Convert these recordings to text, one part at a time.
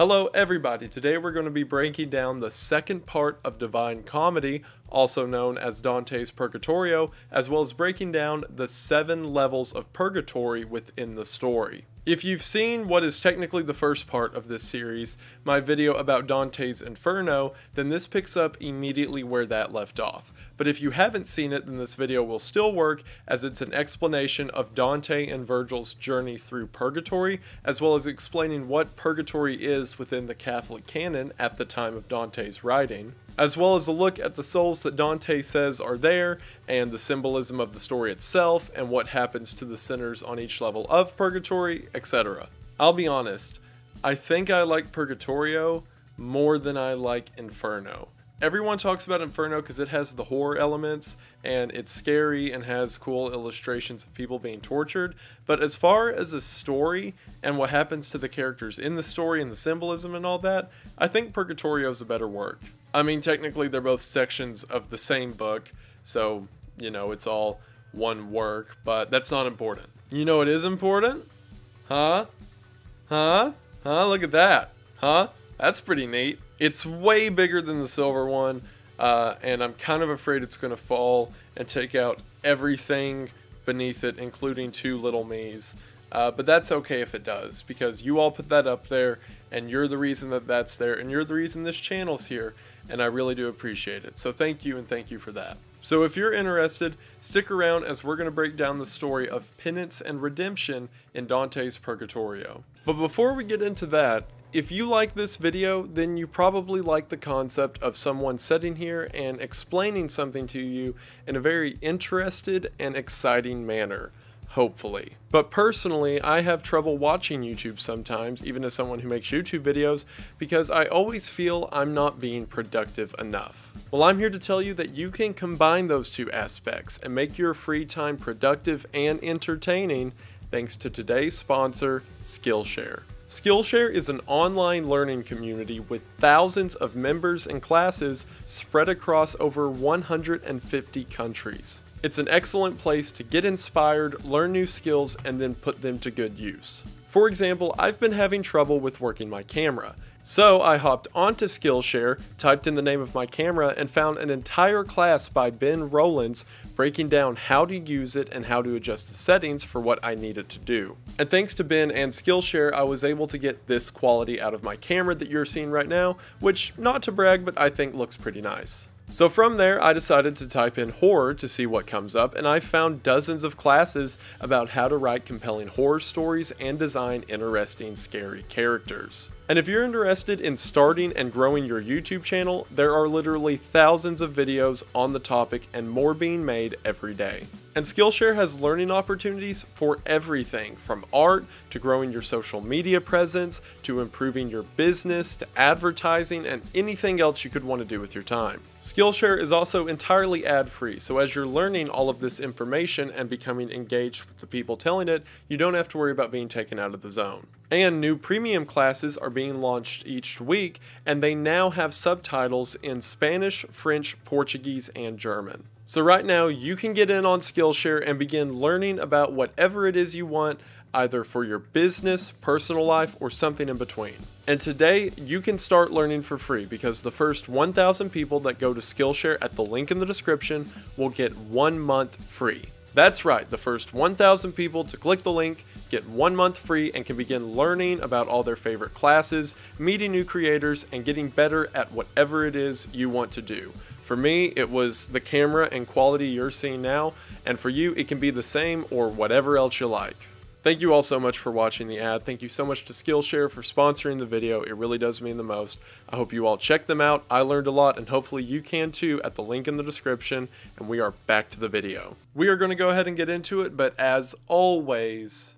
Hello everybody, today we're going to be breaking down the second part of Divine Comedy, also known as Dante's Purgatorio, as well as breaking down the 7 levels of purgatory within the story. If you've seen what is technically the first part of this series, my video about Dante's Inferno, then this picks up immediately where that left off. But if you haven't seen it, then this video will still work, as it's an explanation of Dante and Virgil's journey through purgatory, as well as explaining what purgatory is within the Catholic canon at the time of Dante's writing, as well as a look at the souls that Dante says are there, and the symbolism of the story itself, and what happens to the sinners on each level of purgatory, etc. I'll be honest, I think I like Purgatorio more than I like Inferno. Everyone talks about Inferno because it has the horror elements, and it's scary and has cool illustrations of people being tortured, but as far as a story and what happens to the characters in the story and the symbolism and all that, I think Purgatorio is a better work. I mean, technically they're both sections of the same book, so, you know, it's all one work, but that's not important. You know what is important? Huh? Huh? Huh? Look at that. Huh? That's pretty neat. It's way bigger than the silver one, and I'm kind of afraid it's going to fall and take out everything beneath it, including 2 little me's. But that's okay if it does, because you all put that up there, and you're the reason that that's there, and you're the reason this channel's here, and I really do appreciate it. So thank you, and thank you for that. So if you're interested, stick around as we're going to break down the story of penance and redemption in Dante's Purgatorio. But before we get into that, if you like this video, then you probably like the concept of someone sitting here and explaining something to you in a very interested and exciting manner. Hopefully. But personally, I have trouble watching YouTube sometimes, even as someone who makes YouTube videos, because I always feel I'm not being productive enough. Well, I'm here to tell you that you can combine those 2 aspects and make your free time productive and entertaining thanks to today's sponsor, Skillshare. Skillshare is an online learning community with thousands of members and classes spread across over 150 countries. It's an excellent place to get inspired, learn new skills, and then put them to good use. For example, I've been having trouble with working my camera. So I hopped onto Skillshare, typed in the name of my camera, and found an entire class by Ben Rollins breaking down how to use it and how to adjust the settings for what I needed to do. And thanks to Ben and Skillshare, I was able to get this quality out of my camera that you're seeing right now, which, not to brag, but I think looks pretty nice. So from there, I decided to type in horror to see what comes up, and I found dozens of classes about how to write compelling horror stories and design interesting, scary characters. And if you're interested in starting and growing your YouTube channel, there are literally thousands of videos on the topic and more being made every day. And Skillshare has learning opportunities for everything, from art to growing your social media presence, to improving your business, to advertising, and anything else you could want to do with your time. Skillshare is also entirely ad-free, so as you're learning all of this information and becoming engaged with the people telling it, you don't have to worry about being taken out of the zone. And new premium classes are being launched each week, and they now have subtitles in Spanish, French, Portuguese, and German. So right now, you can get in on Skillshare and begin learning about whatever it is you want, either for your business, personal life, or something in between. And today, you can start learning for free because the first 1,000 people that go to Skillshare at the link in the description will get 1 month free. That's right, the first 1,000 people to click the link get 1 month free and can begin learning about all their favorite classes, meeting new creators, and getting better at whatever it is you want to do. For me, it was the camera and quality you're seeing now, and for you, it can be the same or whatever else you like. Thank you all so much for watching the ad. Thank you so much to Skillshare for sponsoring the video. It really does mean the most. I hope you all check them out. I learned a lot, and hopefully you can too at the link in the description, and we are back to the video. We are going to go ahead and get into it, but as always,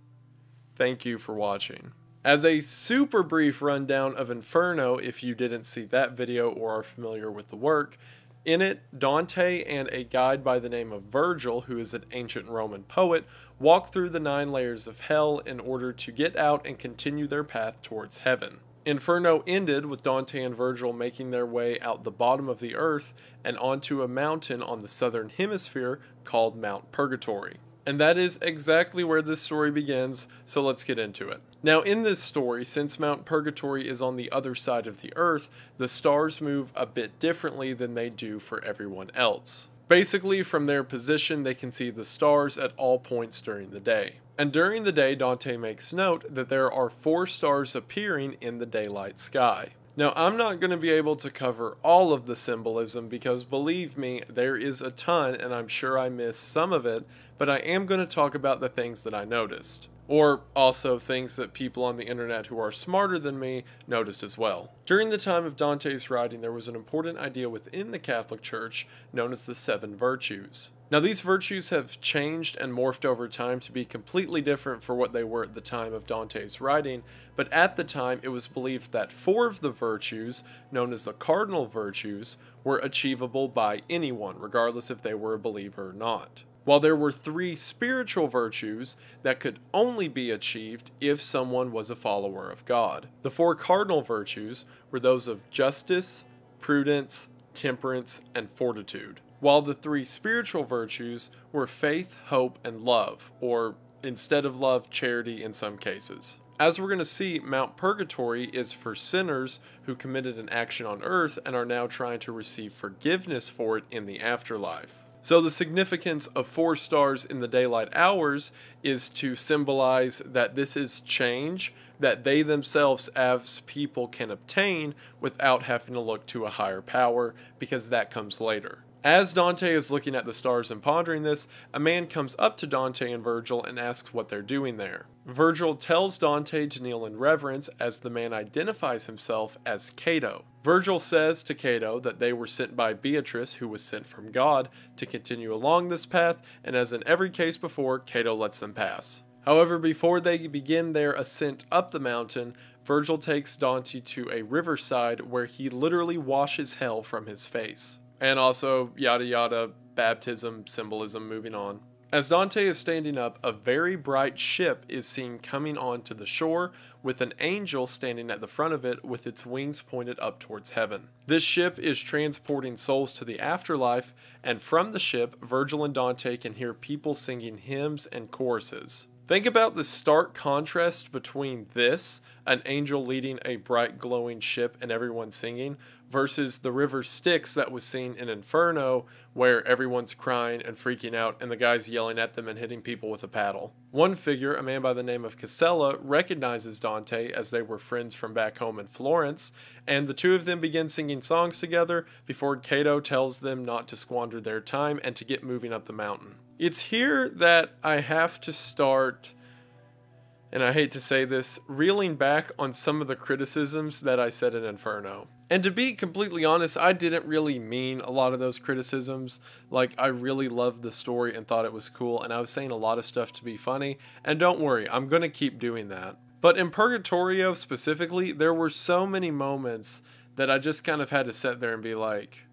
thank you for watching. As a super brief rundown of Inferno, if you didn't see that video or are familiar with the work, in it, Dante and a guide by the name of Virgil, who is an ancient Roman poet, walk through the 9 layers of hell in order to get out and continue their path towards heaven. Inferno ended with Dante and Virgil making their way out the bottom of the earth and onto a mountain on the southern hemisphere called Mount Purgatory. And that is exactly where this story begins, so let's get into it. Now in this story, since Mount Purgatory is on the other side of the earth, the stars move a bit differently than they do for everyone else. Basically, from their position, they can see the stars at all points during the day. And during the day, Dante makes note that there are 4 stars appearing in the daylight sky. Now, I'm not going to be able to cover all of the symbolism because, believe me, there is a ton and I'm sure I missed some of it, but I am going to talk about the things that I noticed. Or also things that people on the internet who are smarter than me noticed as well. During the time of Dante's writing, there was an important idea within the Catholic Church known as the 7 virtues. Now these virtues have changed and morphed over time to be completely different for what they were at the time of Dante's writing, but at the time it was believed that 4 of the virtues, known as the cardinal virtues, were achievable by anyone, regardless if they were a believer or not. While there were 3 spiritual virtues that could only be achieved if someone was a follower of God. The 4 cardinal virtues were those of justice, prudence, temperance, and fortitude, while the 3 spiritual virtues were faith, hope, and love, or instead of love, charity in some cases. As we're going to see, Mount Purgatory is for sinners who committed an action on earth and are now trying to receive forgiveness for it in the afterlife. So the significance of 4 stars in the daylight hours is to symbolize that this is change that they themselves as people can obtain without having to look to a higher power, because that comes later. As Dante is looking at the stars and pondering this, a man comes up to Dante and Virgil and asks what they're doing there. Virgil tells Dante to kneel in reverence as the man identifies himself as Cato. Virgil says to Cato that they were sent by Beatrice, who was sent from God, to continue along this path, and as in every case before, Cato lets them pass. However, before they begin their ascent up the mountain, Virgil takes Dante to a riverside where he literally washes hell from his face. And also, yada yada, baptism, symbolism, moving on. As Dante is standing up, a very bright ship is seen coming onto the shore, with an angel standing at the front of it with its wings pointed up towards heaven. This ship is transporting souls to the afterlife, and from the ship, Virgil and Dante can hear people singing hymns and choruses. Think about the stark contrast between this, an angel leading a bright glowing ship and everyone singing, versus the river Styx that was seen in Inferno, where everyone's crying and freaking out and the guy's yelling at them and hitting people with a paddle. One figure, a man by the name of Casella, recognizes Dante as they were friends from back home in Florence, and the two of them begin singing songs together before Cato tells them not to squander their time and to get moving up the mountain. It's here that I have to start, and I hate to say this, reeling back on some of the criticisms that I said in Inferno. And to be completely honest, I didn't really mean a lot of those criticisms. Like, I really loved the story and thought it was cool, and I was saying a lot of stuff to be funny, and don't worry, I'm going to keep doing that. But in Purgatorio specifically, there were so many moments that I just kind of had to sit there and be like,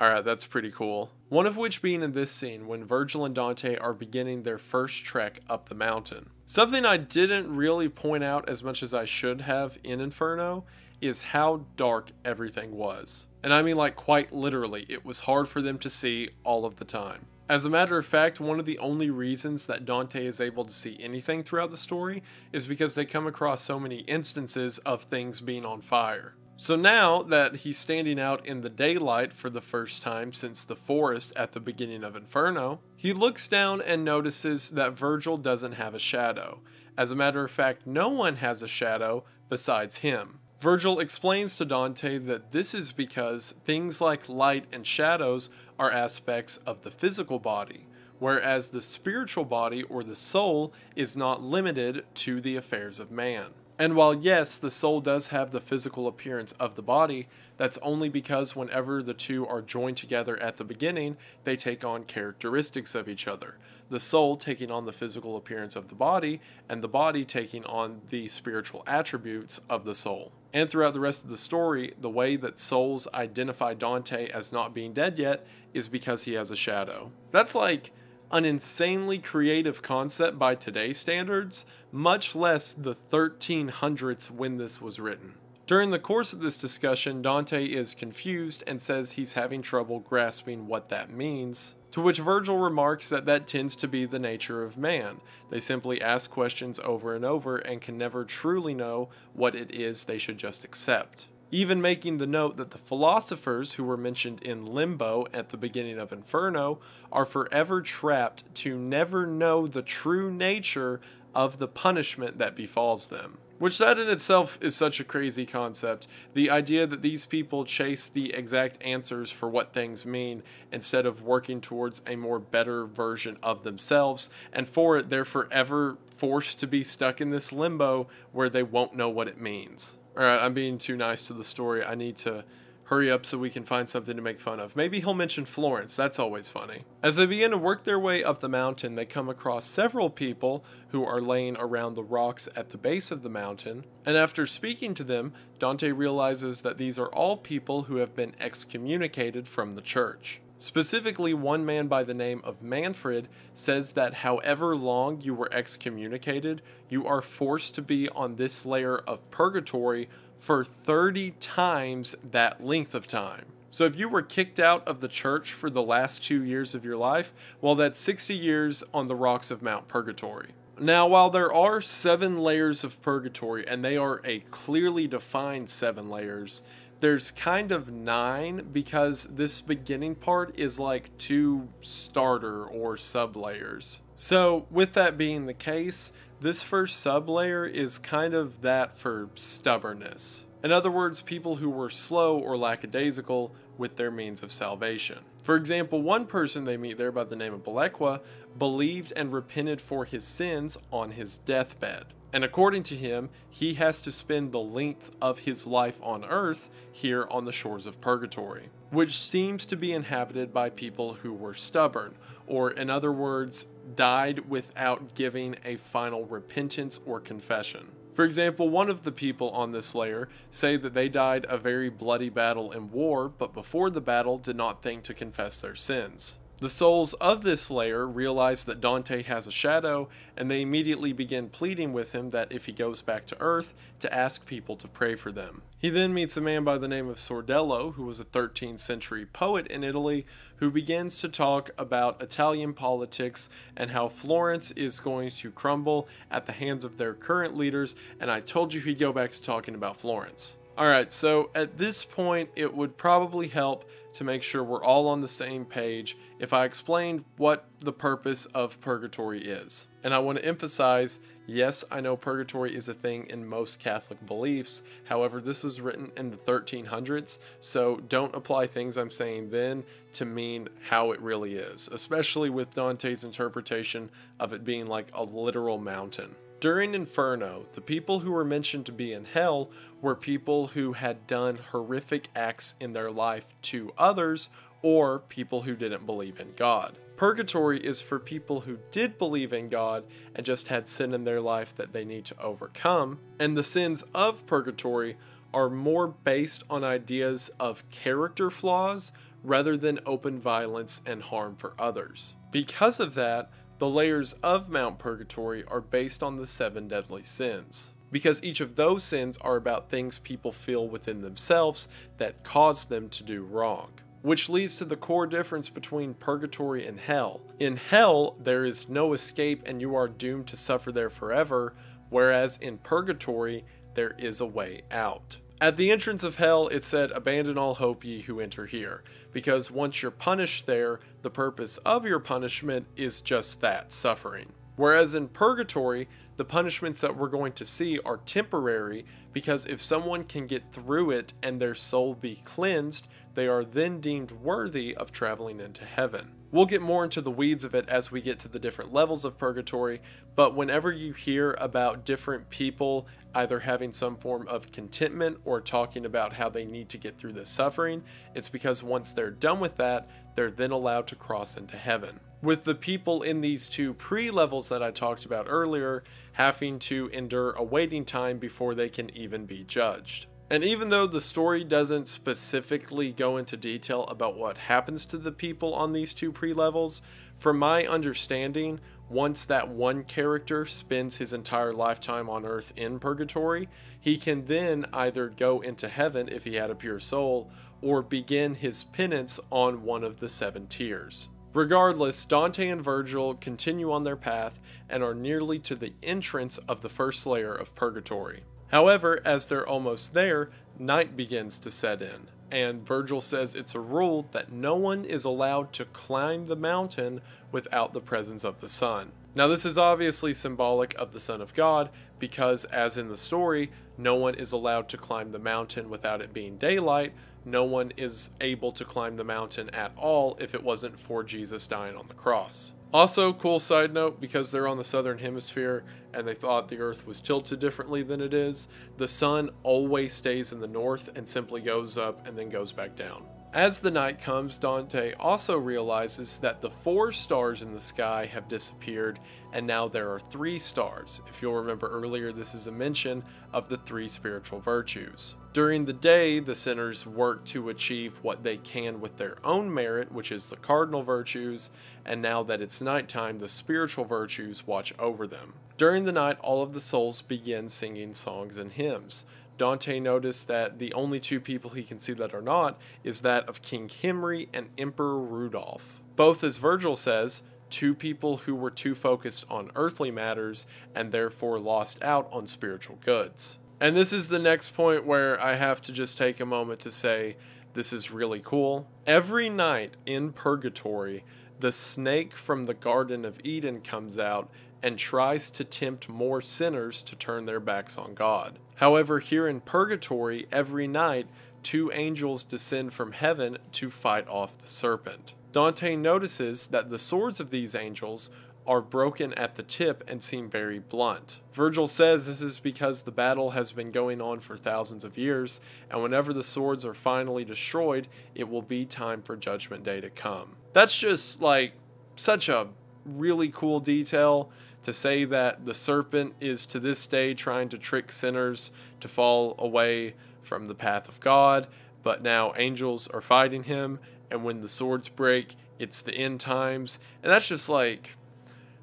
alright, that's pretty cool. One of which being in this scene when Virgil and Dante are beginning their first trek up the mountain. Something I didn't really point out as much as I should have in Inferno is how dark everything was. And I mean, like, quite literally, it was hard for them to see all of the time. As a matter of fact, one of the only reasons that Dante is able to see anything throughout the story is because they come across so many instances of things being on fire. So now that he's standing out in the daylight for the first time since the forest at the beginning of Inferno, he looks down and notices that Virgil doesn't have a shadow. As a matter of fact, no one has a shadow besides him. Virgil explains to Dante that this is because things like light and shadows are aspects of the physical body, whereas the spiritual body or the soul is not limited to the affairs of man. And while yes, the soul does have the physical appearance of the body, that's only because whenever the two are joined together at the beginning, they take on characteristics of each other. The soul taking on the physical appearance of the body, and the body taking on the spiritual attributes of the soul. And throughout the rest of the story, the way that souls identify Dante as not being dead yet is because he has a shadow. That's like an insanely creative concept by today's standards, much less the 1300s when this was written. During the course of this discussion, Dante is confused and says he's having trouble grasping what that means, to which Virgil remarks that that tends to be the nature of man. They simply ask questions over and over and can never truly know what it is they should just accept. Even making the note that the philosophers who were mentioned in Limbo at the beginning of Inferno are forever trapped to never know the true nature of the punishment that befalls them. Which that in itself is such a crazy concept, the idea that these people chase the exact answers for what things mean instead of working towards a more better version of themselves, and for it they're forever forced to be stuck in this limbo where they won't know what it means. Alright, I'm being too nice to the story, I need to hurry up so we can find something to make fun of. Maybe he'll mention Florence, that's always funny. As they begin to work their way up the mountain, they come across several people who are laying around the rocks at the base of the mountain, and after speaking to them, Dante realizes that these are all people who have been excommunicated from the church. Specifically, one man by the name of Manfred says that however long you were excommunicated, you are forced to be on this layer of purgatory for 30 times that length of time. So if you were kicked out of the church for the last 2 years of your life, well, that's 60 years on the rocks of Mount Purgatory. Now, while there are 7 layers of purgatory, and they are a clearly defined 7 layers, there's kind of 9 because this beginning part is like 2 starter or sub-layers. So with that being the case, this first sub-layer is kind of that for stubbornness. In other words, people who were slow or lackadaisical with their means of salvation. For example, one person they meet there by the name of Belequa believed and repented for his sins on his deathbed. And according to him, he has to spend the length of his life on earth here on the shores of Purgatory, which seems to be inhabited by people who were stubborn, or in other words, died without giving a final repentance or confession. For example, one of the people on this layer say that they died a very bloody battle in war, but before the battle did not think to confess their sins. The souls of this layer realize that Dante has a shadow, and they immediately begin pleading with him that if he goes back to Earth, to ask people to pray for them. He then meets a man by the name of Sordello, who was a 13th century poet in Italy, who begins to talk about Italian politics and how Florence is going to crumble at the hands of their current leaders, and I told you he'd go back to talking about Florence. Alright, so at this point, it would probably help to make sure we're all on the same page if I explained what the purpose of purgatory is. And I want to emphasize, yes, I know purgatory is a thing in most Catholic beliefs, however, this was written in the 1300s, so don't apply things I'm saying then to mean how it really is, especially with Dante's interpretation of it being like a literal mountain. During Inferno, the people who were mentioned to be in hell were people who had done horrific acts in their life to others, or people who didn't believe in God. Purgatory is for people who did believe in God and just had sin in their life that they need to overcome, and the sins of purgatory are more based on ideas of character flaws rather than open violence and harm for others. Because of that, the layers of Mount Purgatory are based on the 7 deadly sins, because each of those sins are about things people feel within themselves that cause them to do wrong, which leads to the core difference between Purgatory and Hell. In Hell, there is no escape and you are doomed to suffer there forever, whereas in Purgatory, there is a way out. At the entrance of Hell, it said, "Abandon all hope ye who enter here," because once you're punished there, the purpose of your punishment is just that, suffering. Whereas in Purgatory, the punishments that we're going to see are temporary, because if someone can get through it and their soul be cleansed, they are then deemed worthy of traveling into heaven. We'll get more into the weeds of it as we get to the different levels of purgatory, but whenever you hear about different people either having some form of contentment or talking about how they need to get through this suffering, it's because once they're done with that, they're then allowed to cross into heaven. With the people in these 2 pre-levels that I talked about earlier having to endure a waiting time before they can even be judged. And even though the story doesn't specifically go into detail about what happens to the people on these two pre-levels, from my understanding, once that one character spends his entire lifetime on Earth in Purgatory, he can then either go into Heaven if he had a pure soul, or begin his penance on one of the seven tiers. Regardless, Dante and Virgil continue on their path and are nearly to the entrance of the first layer of Purgatory. However, as they're almost there, night begins to set in, and Virgil says it's a rule that no one is allowed to climb the mountain without the presence of the sun. Now, this is obviously symbolic of the Son of God, because as in the story, no one is allowed to climb the mountain without it being daylight. No one is able to climb the mountain at all if it wasn't for Jesus dying on the cross. Also, cool side note, because they're on the southern hemisphere and they thought the earth was tilted differently than it is, the sun always stays in the north and simply goes up and then goes back down. As the night comes, Dante also realizes that the four stars in the sky have disappeared and now there are three stars. If you'll remember earlier, this is a mention of the three spiritual virtues. During the day, the sinners work to achieve what they can with their own merit, which is the cardinal virtues, and now that it's nighttime, the spiritual virtues watch over them. During the night, all of the souls begin singing songs and hymns. Dante noticed that the only two people he can see that are not is that of King Henry and Emperor Rudolph. Both, as Virgil says, two people who were too focused on earthly matters and therefore lost out on spiritual goods. And this is the next point where I have to just take a moment to say this is really cool. Every night in Purgatory, the snake from the Garden of Eden comes out and tries to tempt more sinners to turn their backs on God. However, here in Purgatory, every night, two angels descend from heaven to fight off the serpent. Dante notices that the swords of these angels are broken at the tip and seem very blunt. Virgil says this is because the battle has been going on for thousands of years, and whenever the swords are finally destroyed, it will be time for Judgment Day to come. That's just like such a really cool detail. To say that the serpent is to this day trying to trick sinners to fall away from the path of God, but now angels are fighting him, and when the swords break, it's the end times. And that's just like,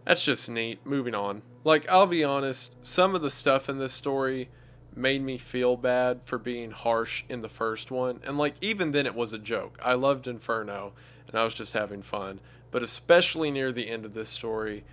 that's just neat. Moving on. Like, I'll be honest, some of the stuff in this story made me feel bad for being harsh in the first one, and like, even then it was a joke. I loved Inferno, and I was just having fun, but especially near the end of this story,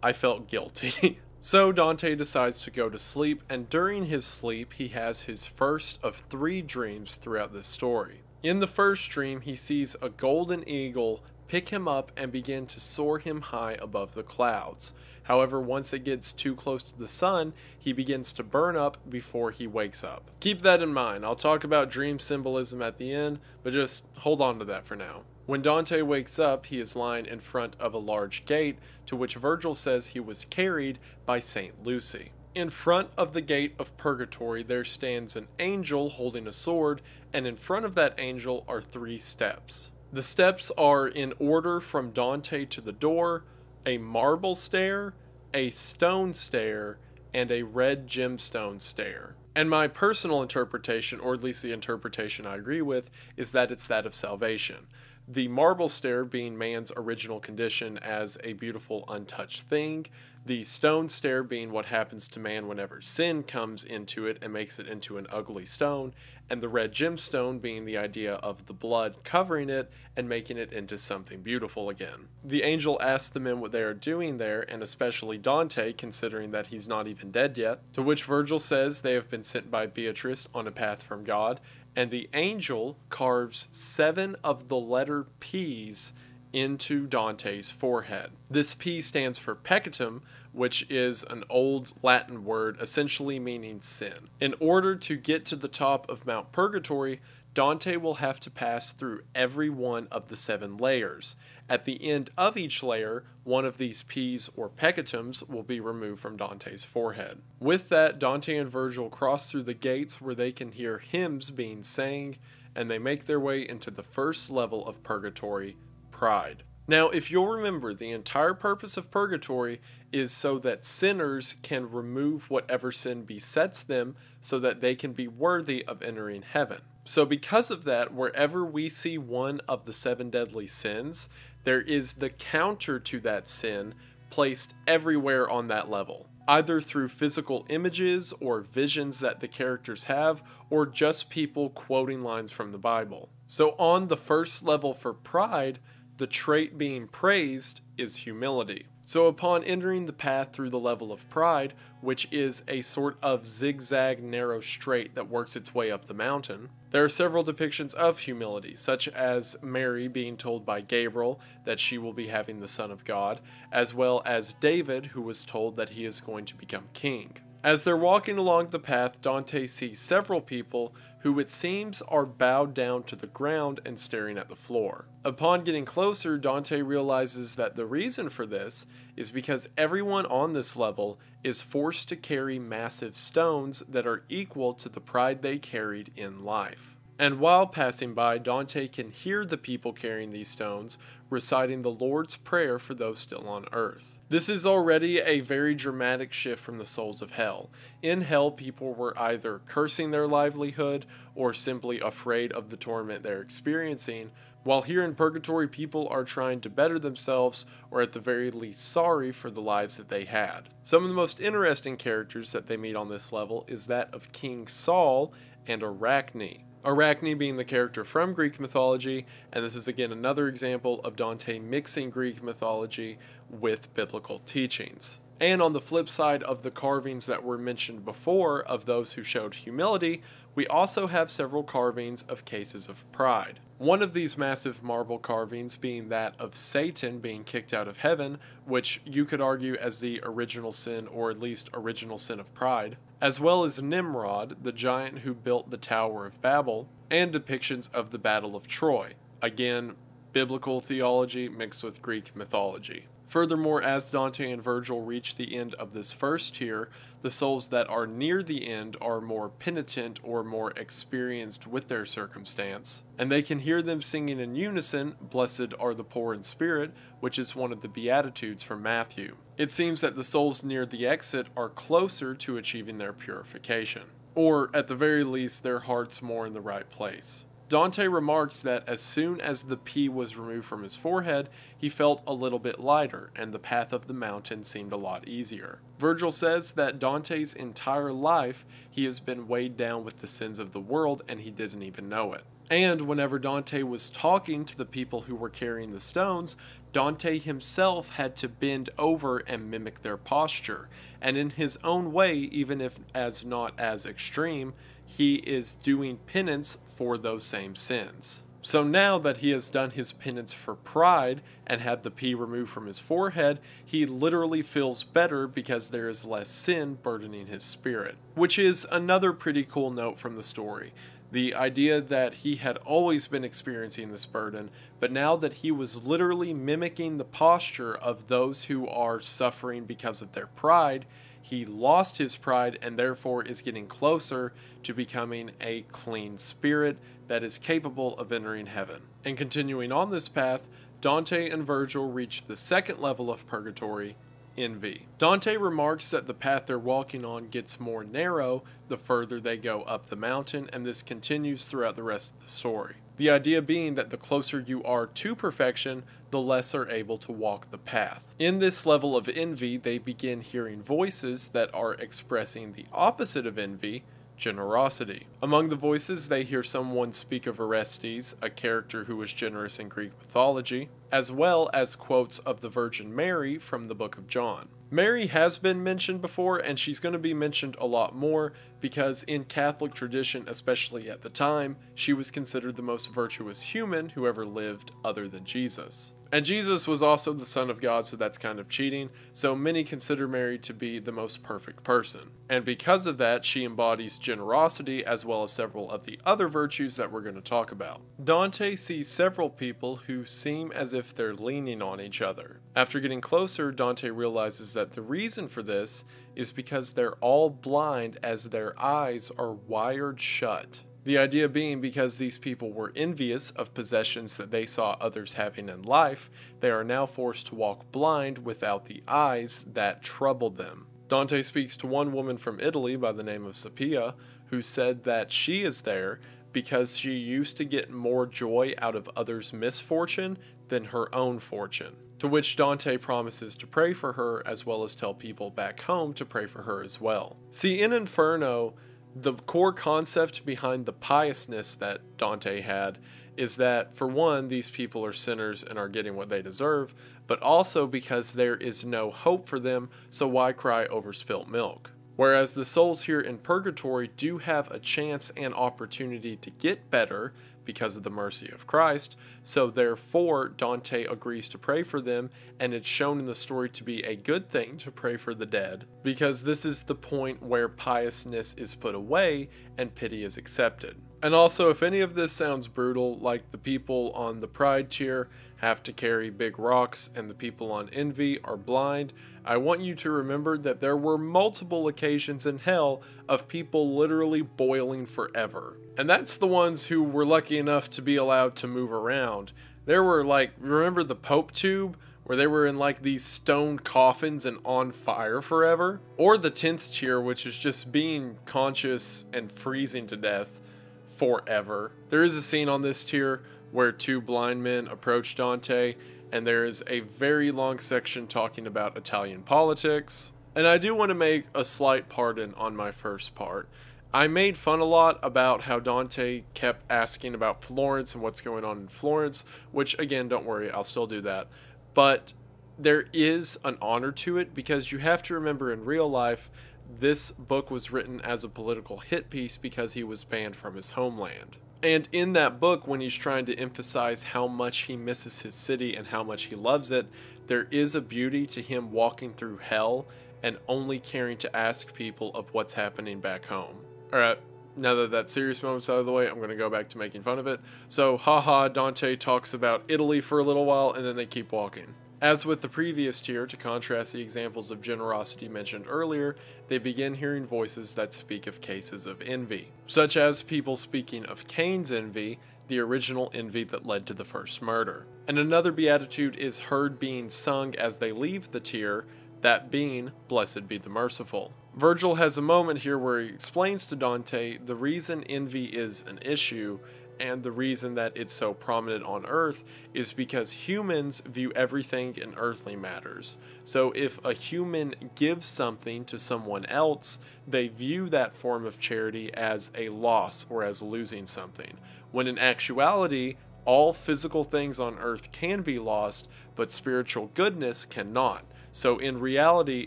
I felt guilty. So Dante decides to go to sleep, and during his sleep he has his first of three dreams throughout this story. In the first dream, he sees a golden eagle pick him up and begin to soar him high above the clouds. However, once it gets too close to the sun, he begins to burn up before he wakes up. Keep that in mind. I'll talk about dream symbolism at the end, but just hold on to that for now. When Dante wakes up, he is lying in front of a large gate, to which Virgil says he was carried by Saint Lucy. In front of the gate of Purgatory, there stands an angel holding a sword, and in front of that angel are three steps. The steps are in order from Dante to the door: a marble stair, a stone stair, and a red gemstone stair. And my personal interpretation, or at least the interpretation I agree with, is that it's that of salvation. The marble stair being man's original condition as a beautiful untouched thing, the stone stair being what happens to man whenever sin comes into it and makes it into an ugly stone, and the red gemstone being the idea of the blood covering it and making it into something beautiful again. The angel asks the men what they are doing there, and especially Dante, considering that he's not even dead yet, to which Virgil says they have been sent by Beatrice on a path from God, and the angel carves 7 of the letter P's into Dante's forehead. This P stands for peccatum, which is an old Latin word essentially meaning sin. In order to get to the top of Mount Purgatory, Dante will have to pass through every one of the 7 layers. At the end of each layer, one of these P's or peccatums will be removed from Dante's forehead. With that, Dante and Virgil cross through the gates where they can hear hymns being sang, and they make their way into the first level of Purgatory, Pride. Now, if you'll remember, the entire purpose of purgatory is so that sinners can remove whatever sin besets them so that they can be worthy of entering heaven. So because of that, wherever we see one of the 7 deadly sins, there is the counter to that sin placed everywhere on that level, either through physical images or visions that the characters have, or just people quoting lines from the Bible. So on the first level for pride, the trait being praised is humility. So upon entering the path through the level of pride, which is a sort of zigzag narrow strait that works its way up the mountain, there are several depictions of humility, such as Mary being told by Gabriel that she will be having the Son of God, as well as David, who was told that he is going to become king. As they're walking along the path, Dante sees several people who it seems are bowed down to the ground and staring at the floor. Upon getting closer, Dante realizes that the reason for this is because everyone on this level is forced to carry massive stones that are equal to the pride they carried in life. And while passing by, Dante can hear the people carrying these stones reciting the Lord's Prayer for those still on earth. This is already a very dramatic shift from the souls of hell. In hell, people were either cursing their livelihood or simply afraid of the torment they're experiencing, while here in purgatory, people are trying to better themselves or at the very least sorry for the lives that they had. Some of the most interesting characters that they meet on this level is that of King Saul and Arachne. Arachne being the character from Greek mythology, and this is again another example of Dante mixing Greek mythology with biblical teachings. And on the flip side of the carvings that were mentioned before of those who showed humility, we also have several carvings of cases of pride. One of these massive marble carvings being that of Satan being kicked out of heaven, which you could argue as the original sin, or at least original sin of pride, as well as Nimrod, the giant who built the Tower of Babel, and depictions of the Battle of Troy. Again, biblical theology mixed with Greek mythology. Furthermore, as Dante and Virgil reach the end of this first tier, the souls that are near the end are more penitent or more experienced with their circumstance, and they can hear them singing in unison, "Blessed are the poor in spirit," which is one of the Beatitudes from Matthew. It seems that the souls near the exit are closer to achieving their purification, or at the very least, their hearts more in the right place. Dante remarks that as soon as the P was removed from his forehead, he felt a little bit lighter, and the path of the mountain seemed a lot easier. Virgil says that Dante's entire life, he has been weighed down with the sins of the world, and he didn't even know it. And whenever Dante was talking to the people who were carrying the stones, Dante himself had to bend over and mimic their posture, and in his own way, even if as not as extreme, he is doing penance for those same sins. So now that he has done his penance for pride and had the P removed from his forehead, he literally feels better because there is less sin burdening his spirit, which is another pretty cool note from the story. The idea that he had always been experiencing this burden, but now that he was literally mimicking the posture of those who are suffering because of their pride, he lost his pride and therefore is getting closer to becoming a clean spirit that is capable of entering heaven. And continuing on this path, Dante and Virgil reach the second level of purgatory, envy. Dante remarks that the path they're walking on gets more narrow the further they go up the mountain, and this continues throughout the rest of the story. The idea being that the closer you are to perfection, the less are able to walk the path. In this level of envy, they begin hearing voices that are expressing the opposite of envy, generosity. Among the voices, they hear someone speak of Orestes, a character who was generous in Greek mythology, as well as quotes of the Virgin Mary from the Book of John. Mary has been mentioned before, and she's going to be mentioned a lot more because in Catholic tradition, especially at the time, she was considered the most virtuous human who ever lived other than Jesus. And Jesus was also the Son of God, so that's kind of cheating, so many consider Mary to be the most perfect person. And because of that, she embodies generosity as well as several of the other virtues that we're going to talk about. Dante sees several people who seem as if they're leaning on each other. After getting closer, Dante realizes that the reason for this is because they're all blind as their eyes are wired shut. The idea being because these people were envious of possessions that they saw others having in life, they are now forced to walk blind without the eyes that troubled them. Dante speaks to one woman from Italy by the name of Sapia, who said that she is there because she used to get more joy out of others' misfortune than her own fortune. To which Dante promises to pray for her, as well as tell people back home to pray for her as well. See, in Inferno, the core concept behind the piousness that Dante had is that, for one, these people are sinners and are getting what they deserve, but also because there is no hope for them, so why cry over spilt milk? Whereas the souls here in Purgatory do have a chance and opportunity to get better because of the mercy of Christ, so therefore Dante agrees to pray for them, and it's shown in the story to be a good thing to pray for the dead, because this is the point where piousness is put away and pity is accepted. And also, if any of this sounds brutal, like the people on the pride tier have to carry big rocks and the people on envy are blind, I want you to remember that there were multiple occasions in hell of people literally boiling forever. And that's the ones who were lucky enough to be allowed to move around. There were, like, remember the Pope tube, where they were in like these stone coffins and on fire forever? Or the 10th tier, which is just being conscious and freezing to death forever. There is a scene on this tier where two blind men approach Dante, and there is a very long section talking about Italian politics. And I do want to make a slight pardon on my first part. I made fun a lot about how Dante kept asking about Florence and what's going on in Florence, which, again, don't worry, I'll still do that. But there is an honor to it, because you have to remember, in real life, this book was written as a political hit piece because he was banned from his homeland. And in that book, when he's trying to emphasize how much he misses his city and how much he loves it, there is a beauty to him walking through hell and only caring to ask people of what's happening back home. Alright, now that that serious moment's out of the way, I'm going to go back to making fun of it. So, haha, Dante talks about Italy for a little while, and then they keep walking. As with the previous tier, to contrast the examples of generosity mentioned earlier, they begin hearing voices that speak of cases of envy, such as people speaking of Cain's envy, the original envy that led to the first murder. And another beatitude is heard being sung as they leave the tier, that being, "Blessed be the merciful." Virgil has a moment here where he explains to Dante the reason envy is an issue, and the reason that it's so prominent on Earth is because humans view everything in earthly matters. So if a human gives something to someone else, they view that form of charity as a loss or as losing something, when in actuality, all physical things on Earth can be lost, but spiritual goodness cannot. So in reality,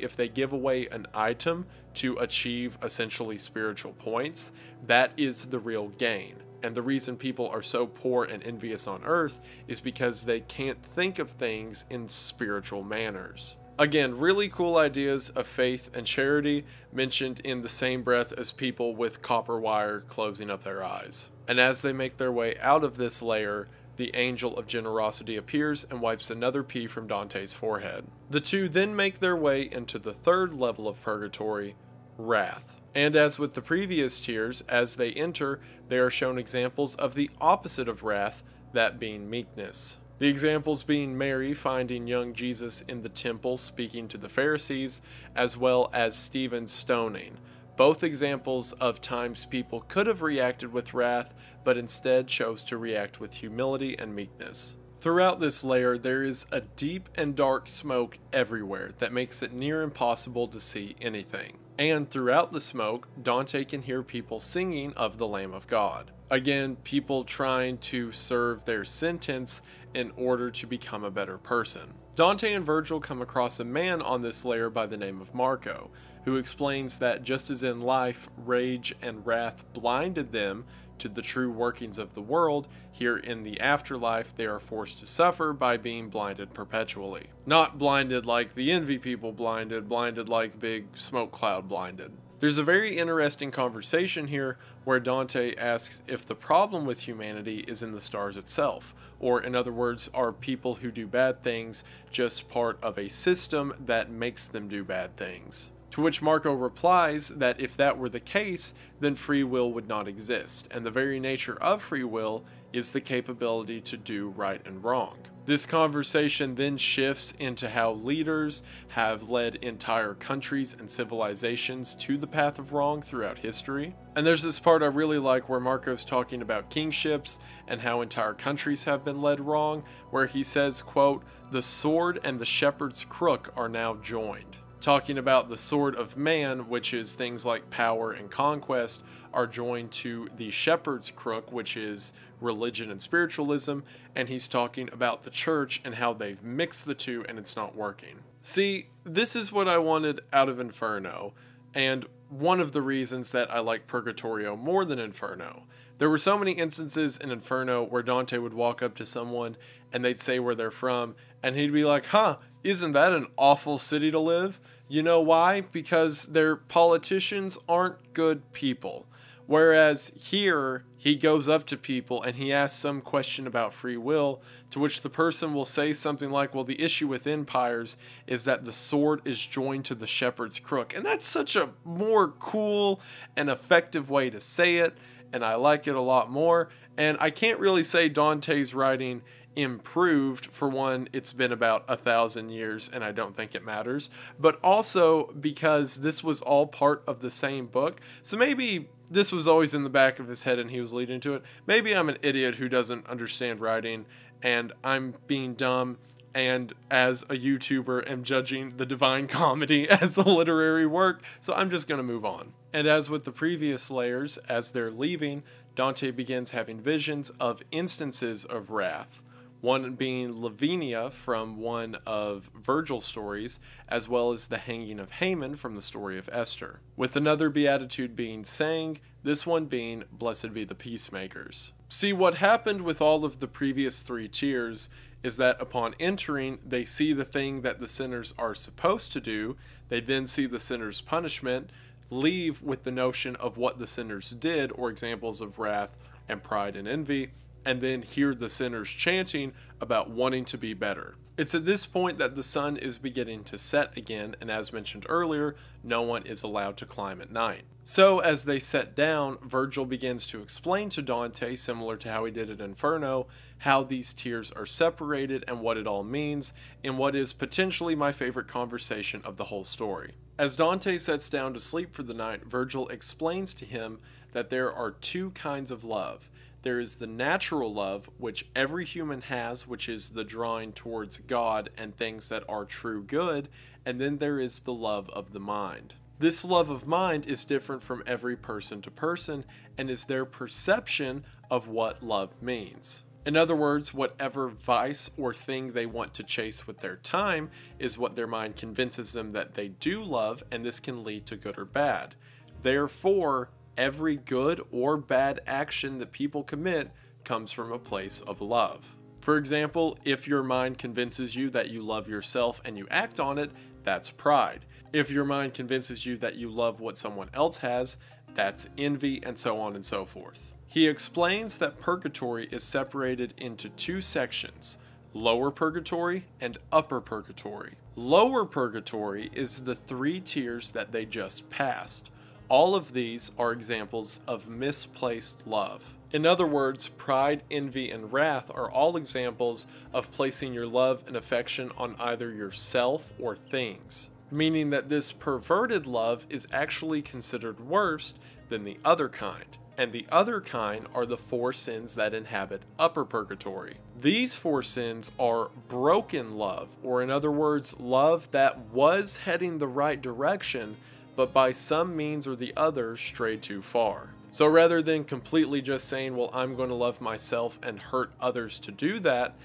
if they give away an item to achieve essentially spiritual points, that is the real gain. And the reason people are so poor and envious on Earth is because they can't think of things in spiritual manners. Again, really cool ideas of faith and charity mentioned in the same breath as people with copper wire closing up their eyes. And as they make their way out of this layer, the angel of generosity appears and wipes another pea from Dante's forehead. The two then make their way into the third level of Purgatory, Wrath. And as with the previous tiers, as they enter, they are shown examples of the opposite of wrath, that being meekness. The examples being Mary finding young Jesus in the temple speaking to the Pharisees, as well as Stephen's stoning. Both examples of times people could have reacted with wrath, but instead chose to react with humility and meekness. Throughout this layer, there is a deep and dark smoke everywhere that makes it near impossible to see anything. And throughout the smoke, Dante can hear people singing of the Lamb of God. Again, people trying to serve their sentence in order to become a better person. Dante and Virgil come across a man on this layer by the name of Marco, who explains that just as in life, rage and wrath blinded them to the true workings of the world, here in the afterlife they are forced to suffer by being blinded perpetually. Not blinded like the envy people blinded, blinded like big smoke cloud blinded. There's a very interesting conversation here where Dante asks if the problem with humanity is in the stars itself, or in other words, are people who do bad things just part of a system that makes them do bad things? To which Marco replies that if that were the case, then free will would not exist, and the very nature of free will is the capability to do right and wrong. This conversation then shifts into how leaders have led entire countries and civilizations to the path of wrong throughout history. And there's this part I really like where Marco's talking about kingships and how entire countries have been led wrong, where he says, quote, "The sword and the shepherd's crook are now joined." Talking about the sword of man, which is things like power and conquest, are joined to the shepherd's crook, which is religion and spiritualism, and he's talking about the church and how they've mixed the two and it's not working. See, this is what I wanted out of Inferno, and one of the reasons that I like Purgatorio more than Inferno. There were so many instances in Inferno where Dante would walk up to someone and they'd say where they're from, and he'd be like, huh, isn't that an awful city to live? You know why? Because their politicians aren't good people. Whereas here, he goes up to people and he asks some question about free will, to which the person will say something like, well, the issue with empires is that the sword is joined to the shepherd's crook. And that's such a more cool and effective way to say it, and I like it a lot more. And I can't really say Dante's writing improved. For one, it's been about 1,000 years and I don't think it matters, but also because this was all part of the same book, so maybe this was always in the back of his head and he was leading to it. Maybe I'm an idiot who doesn't understand writing and I'm being dumb, and as a YouTuber am judging the Divine Comedy as a literary work, so I'm just gonna move on. And as with the previous layers, as they're leaving, Dante begins having visions of instances of wrath. One being Lavinia from one of Virgil's stories, as well as the hanging of Haman from the story of Esther. With another beatitude being sang, this one being, "Blessed be the peacemakers." See, what happened with all of the previous three tiers is that upon entering, they see the thing that the sinners are supposed to do, they then see the sinner's punishment, leave with the notion of what the sinners did, or examples of wrath and pride and envy, and then hear the sinners chanting about wanting to be better. It's at this point that the sun is beginning to set again, and as mentioned earlier, no one is allowed to climb at night. So as they set down, Virgil begins to explain to Dante, similar to how he did at Inferno, how these tiers are separated and what it all means, in what is potentially my favorite conversation of the whole story. As Dante sets down to sleep for the night, Virgil explains to him that there are two kinds of love. There is the natural love, which every human has, which is the drawing towards God and things that are true good, and then there is the love of the mind. This love of mind is different from every person to person and is their perception of what love means. In other words, whatever vice or thing they want to chase with their time is what their mind convinces them that they do love, and this can lead to good or bad. Therefore, every good or bad action that people commit comes from a place of love. For example, if your mind convinces you that you love yourself and you act on it, that's pride. If your mind convinces you that you love what someone else has, that's envy, and so on and so forth. He explains that purgatory is separated into two sections: lower purgatory and upper purgatory. Lower purgatory is the three tiers that they just passed. All of these are examples of misplaced love. In other words, pride, envy, and wrath are all examples of placing your love and affection on either yourself or things, meaning that this perverted love is actually considered worse than the other kind. And the other kind are the four sins that inhabit upper purgatory. These four sins are broken love, or in other words, love that was heading the right direction, but by some means or the other strayed too far. So rather than completely just saying, well, I'm going to love myself and hurt others to do that,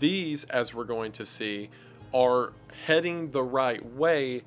these, as we're going to see, are heading the right way,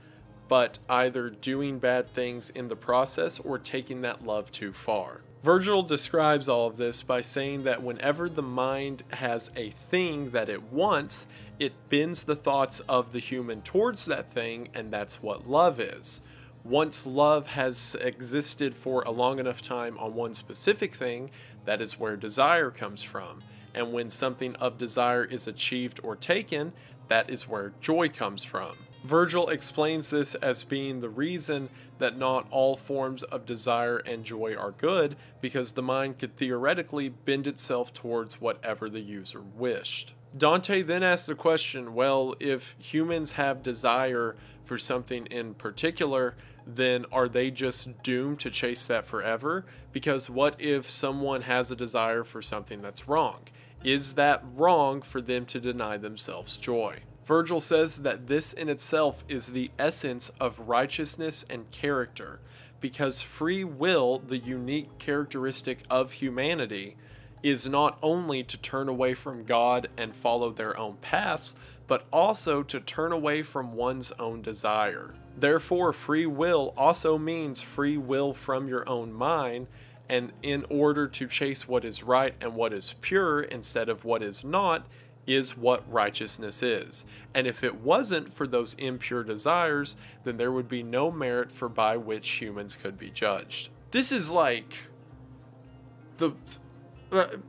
but either doing bad things in the process or taking that love too far. Virgil describes all of this by saying that whenever the mind has a thing that it wants, it bends the thoughts of the human towards that thing, and that's what love is. Once love has existed for a long enough time on one specific thing, that is where desire comes from. And when something of desire is achieved or taken, that is where joy comes from. Virgil explains this as being the reason that not all forms of desire and joy are good, because the mind could theoretically bend itself towards whatever the user wished. Dante then asks the question, well, if humans have desire for something in particular, then are they just doomed to chase that forever? Because what if someone has a desire for something that's wrong? Is that wrong for them to deny themselves joy? Virgil says that this in itself is the essence of righteousness and character, because free will, the unique characteristic of humanity, is not only to turn away from God and follow their own paths, but also to turn away from one's own desire. Therefore, free will also means free will from your own mind, and in order to chase what is right and what is pure instead of what is not, is what righteousness is. And if it wasn't for those impure desires, then there would be no merit for by which humans could be judged. This is like the...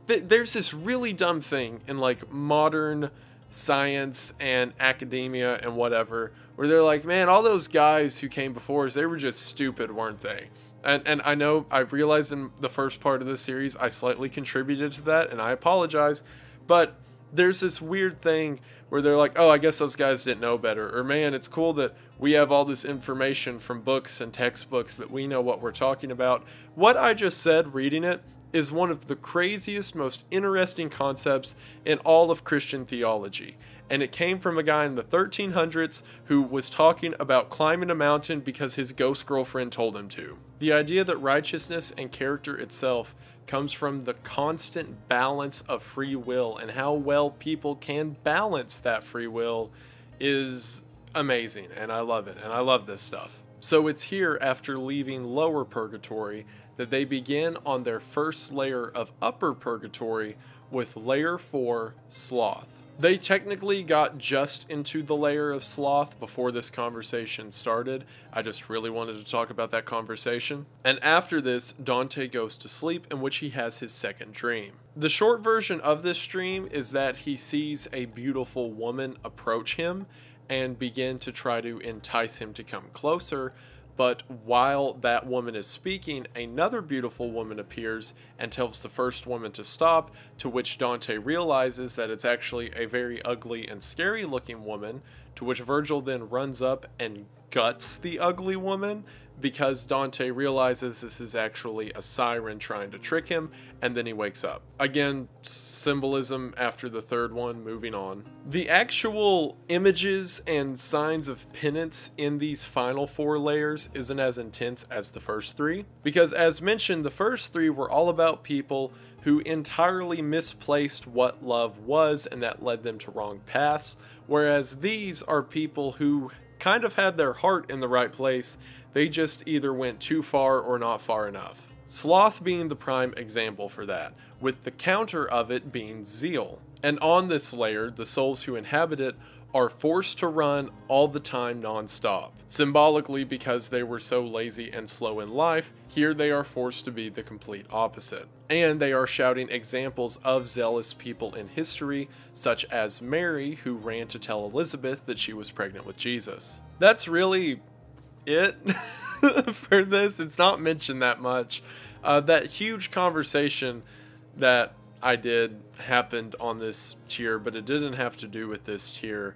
there's this really dumb thing in like modern science and academia and whatever, where they're like, man, all those guys who came before us, they were just stupid, weren't they? And I know, I realized in the first part of this series, I slightly contributed to that, and I apologize, but there's this weird thing where they're like, oh, I guess those guys didn't know better, or man, it's cool that we have all this information from books and textbooks that we know what we're talking about. What I just said reading it is one of the craziest, most interesting concepts in all of Christian theology. And it came from a guy in the 1300s who was talking about climbing a mountain because his ghost girlfriend told him to. The idea that righteousness and character itself comes from the constant balance of free will, and how well people can balance that free will is amazing, and I love it, and I love this stuff. So it's here, after leaving Lower Purgatory, that they begin on their first layer of Upper Purgatory with Layer 4, Sloth. They technically got just into the layer of Sloth before this conversation started. I just really wanted to talk about that conversation. And after this, Dante goes to sleep, in which he has his second dream. The short version of this dream is that he sees a beautiful woman approach him and begin to try to entice him to come closer. But while that woman is speaking, another beautiful woman appears and tells the first woman to stop, to which Dante realizes that it's actually a very ugly and scary looking woman, to which Virgil then runs up and guts the ugly woman, because Dante realizes this is actually a siren trying to trick him, and then he wakes up. Again, symbolism after the third one, moving on. The actual images and signs of penance in these final four layers isn't as intense as the first three, because as mentioned, the first three were all about people who entirely misplaced what love was, and that led them to wrong paths, whereas these are people who kind of had their heart in the right place, they just either went too far or not far enough. Sloth being the prime example for that, with the counter of it being zeal. And on this layer, the souls who inhabit it are forced to run all the time non-stop. Symbolically, because they were so lazy and slow in life, here they are forced to be the complete opposite. And they are shouting examples of zealous people in history, such as Mary, who ran to tell Elizabeth that she was pregnant with Jesus. That's really it for this. It's not mentioned that much. That huge conversation that I did happened on this tier, but it didn't have to do with this tier,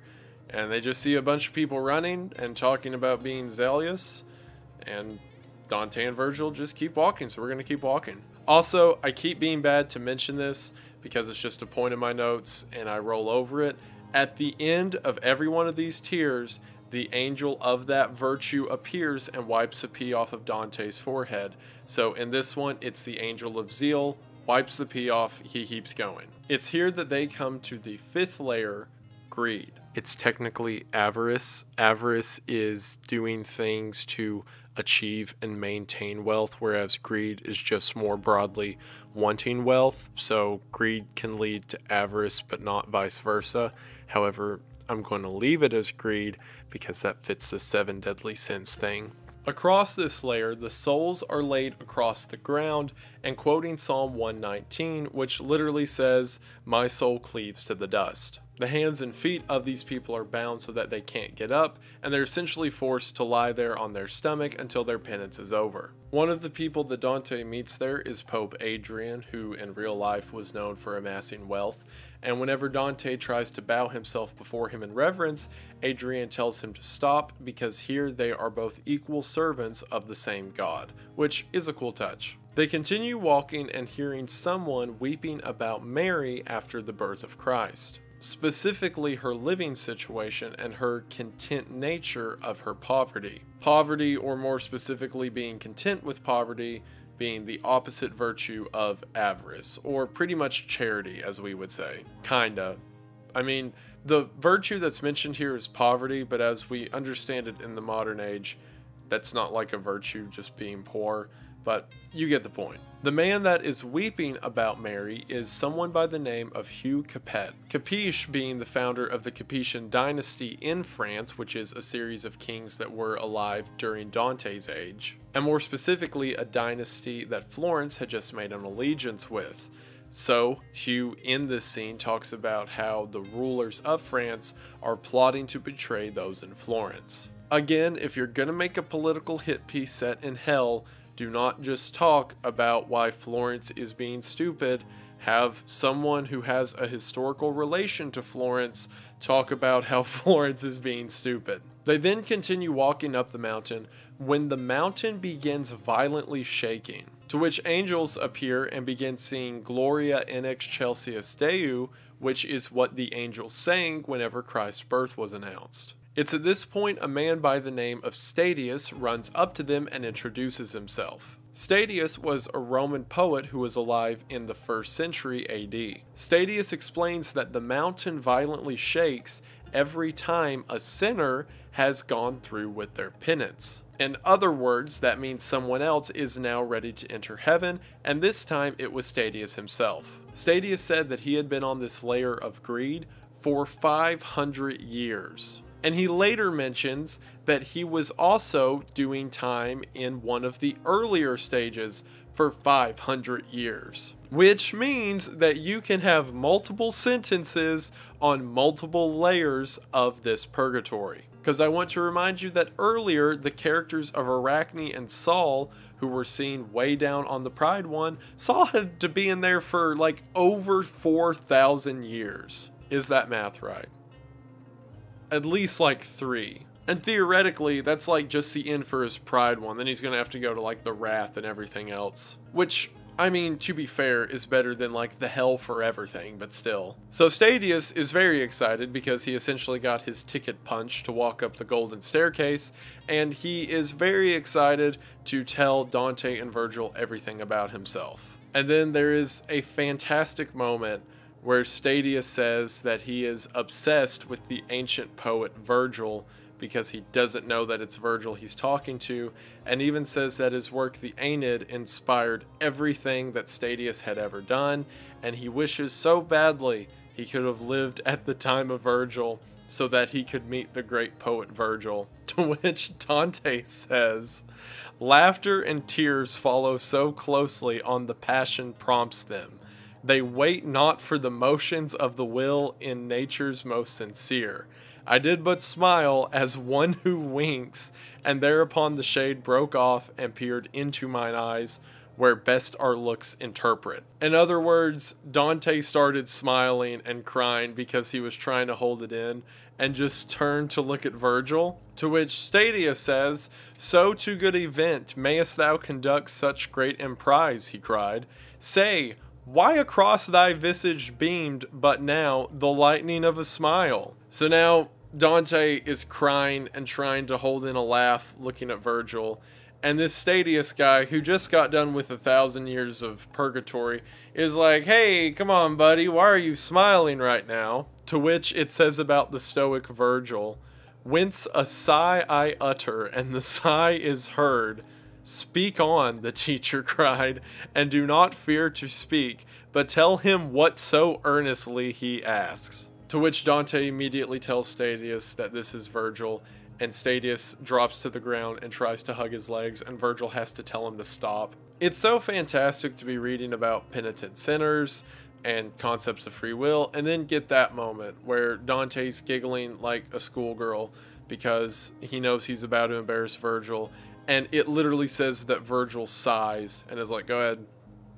and they just see a bunch of people running and talking about being zealous, and Dante and Virgil just keep walking, so we're gonna keep walking. Also, I keep being bad to mention this because it's just a point in my notes and I roll over it. At the end of every one of these tiers, the angel of that virtue appears and wipes a pee off of Dante's forehead. So in this one, it's the angel of zeal, wipes the pee off, he keeps going. It's here that they come to the fifth layer, greed. It's technically avarice. Avarice is doing things to achieve and maintain wealth, whereas greed is just more broadly wanting wealth. So greed can lead to avarice, but not vice versa. However, I'm going to leave it as greed because that fits the 7 deadly sins thing. Across this layer, the souls are laid across the ground, and quoting Psalm 119, which literally says, "My soul cleaves to the dust." The hands and feet of these people are bound so that they can't get up, and they're essentially forced to lie there on their stomach until their penance is over. One of the people that Dante meets there is Pope Adrian, who in real life was known for amassing wealth, and whenever Dante tries to bow himself before him in reverence, Adrian tells him to stop because here they are both equal servants of the same god, which is a cool touch. They continue walking and hearing someone weeping about Mary after the birth of Christ, specifically her living situation and her content nature of her poverty. Poverty, or more specifically being content with poverty, being the opposite virtue of avarice, or pretty much charity as we would say. Kinda. I mean, the virtue that's mentioned here is poverty, but as we understand it in the modern age, that's not like a virtue, just being poor. But you get the point. The man that is weeping about Mary is someone by the name of Hugh Capet. Capet being the founder of the Capetian dynasty in France, which is a series of kings that were alive during Dante's age, and more specifically a dynasty that Florence had just made an allegiance with. So, Hugh in this scene talks about how the rulers of France are plotting to betray those in Florence. Again, if you're gonna make a political hit piece set in hell, do not just talk about why Florence is being stupid. Have someone who has a historical relation to Florence talk about how Florence is being stupid. They then continue walking up the mountain when the mountain begins violently shaking, to which angels appear and begin singing Gloria in excelsis Deo, which is what the angels sang whenever Christ's birth was announced. It's at this point a man by the name of Statius runs up to them and introduces himself. Statius was a Roman poet who was alive in the 1st century AD. Statius explains that the mountain violently shakes every time a sinner has gone through with their penance. In other words, that means someone else is now ready to enter heaven, and this time it was Statius himself. Statius said that he had been on this layer of greed for 500 years. And he later mentions that he was also doing time in one of the earlier stages for 500 years. Which means that you can have multiple sentences on multiple layers of this purgatory. Because I want to remind you that earlier the characters of Arachne and Saul, who were seen way down on the Pride one, Saul had to be in there for like over 4,000 years. Is that math right? At least like 3. And theoretically, that's like just the end for his Pride one. Then he's gonna have to go to like the Wrath and everything else. Which, I mean, to be fair, is better than like the Hell Forever thing, but still. So Statius is very excited because he essentially got his ticket punch to walk up the Golden Staircase. And he is very excited to tell Dante and Virgil everything about himself. And then there is a fantastic moment where Statius says that he is obsessed with the ancient poet Virgil because he doesn't know that it's Virgil he's talking to, and even says that his work, the Aeneid, inspired everything that Statius had ever done, and he wishes so badly he could have lived at the time of Virgil so that he could meet the great poet Virgil, to which Dante says, "Laughter and tears follow so closely on the passion prompts them. They wait not for the motions of the will in nature's most sincere. I did but smile as one who winks, and thereupon the shade broke off and peered into mine eyes, where best our looks interpret." In other words, Dante started smiling and crying because he was trying to hold it in, and just turned to look at Virgil, to which Statius says, "So to good event mayest thou conduct such great emprise," he cried. "Say, why across thy visage beamed but now the lightning of a smile?" So now Dante is crying and trying to hold in a laugh looking at Virgil, and this Statius guy who just got done with 1,000 years of purgatory is like, "Hey, come on buddy, why are you smiling right now?" To which it says about the stoic Virgil, "Whence a sigh I utter and the sigh is heard. Speak on," the teacher cried, "and do not fear to speak, but tell him what so earnestly he asks." To which Dante immediately tells Statius that this is Virgil, and Statius drops to the ground and tries to hug his legs, and Virgil has to tell him to stop. It's so fantastic to be reading about penitent sinners, and concepts of free will, and then get that moment where Dante's giggling like a schoolgirl because he knows he's about to embarrass Virgil, and it literally says that Virgil sighs and is like, go ahead,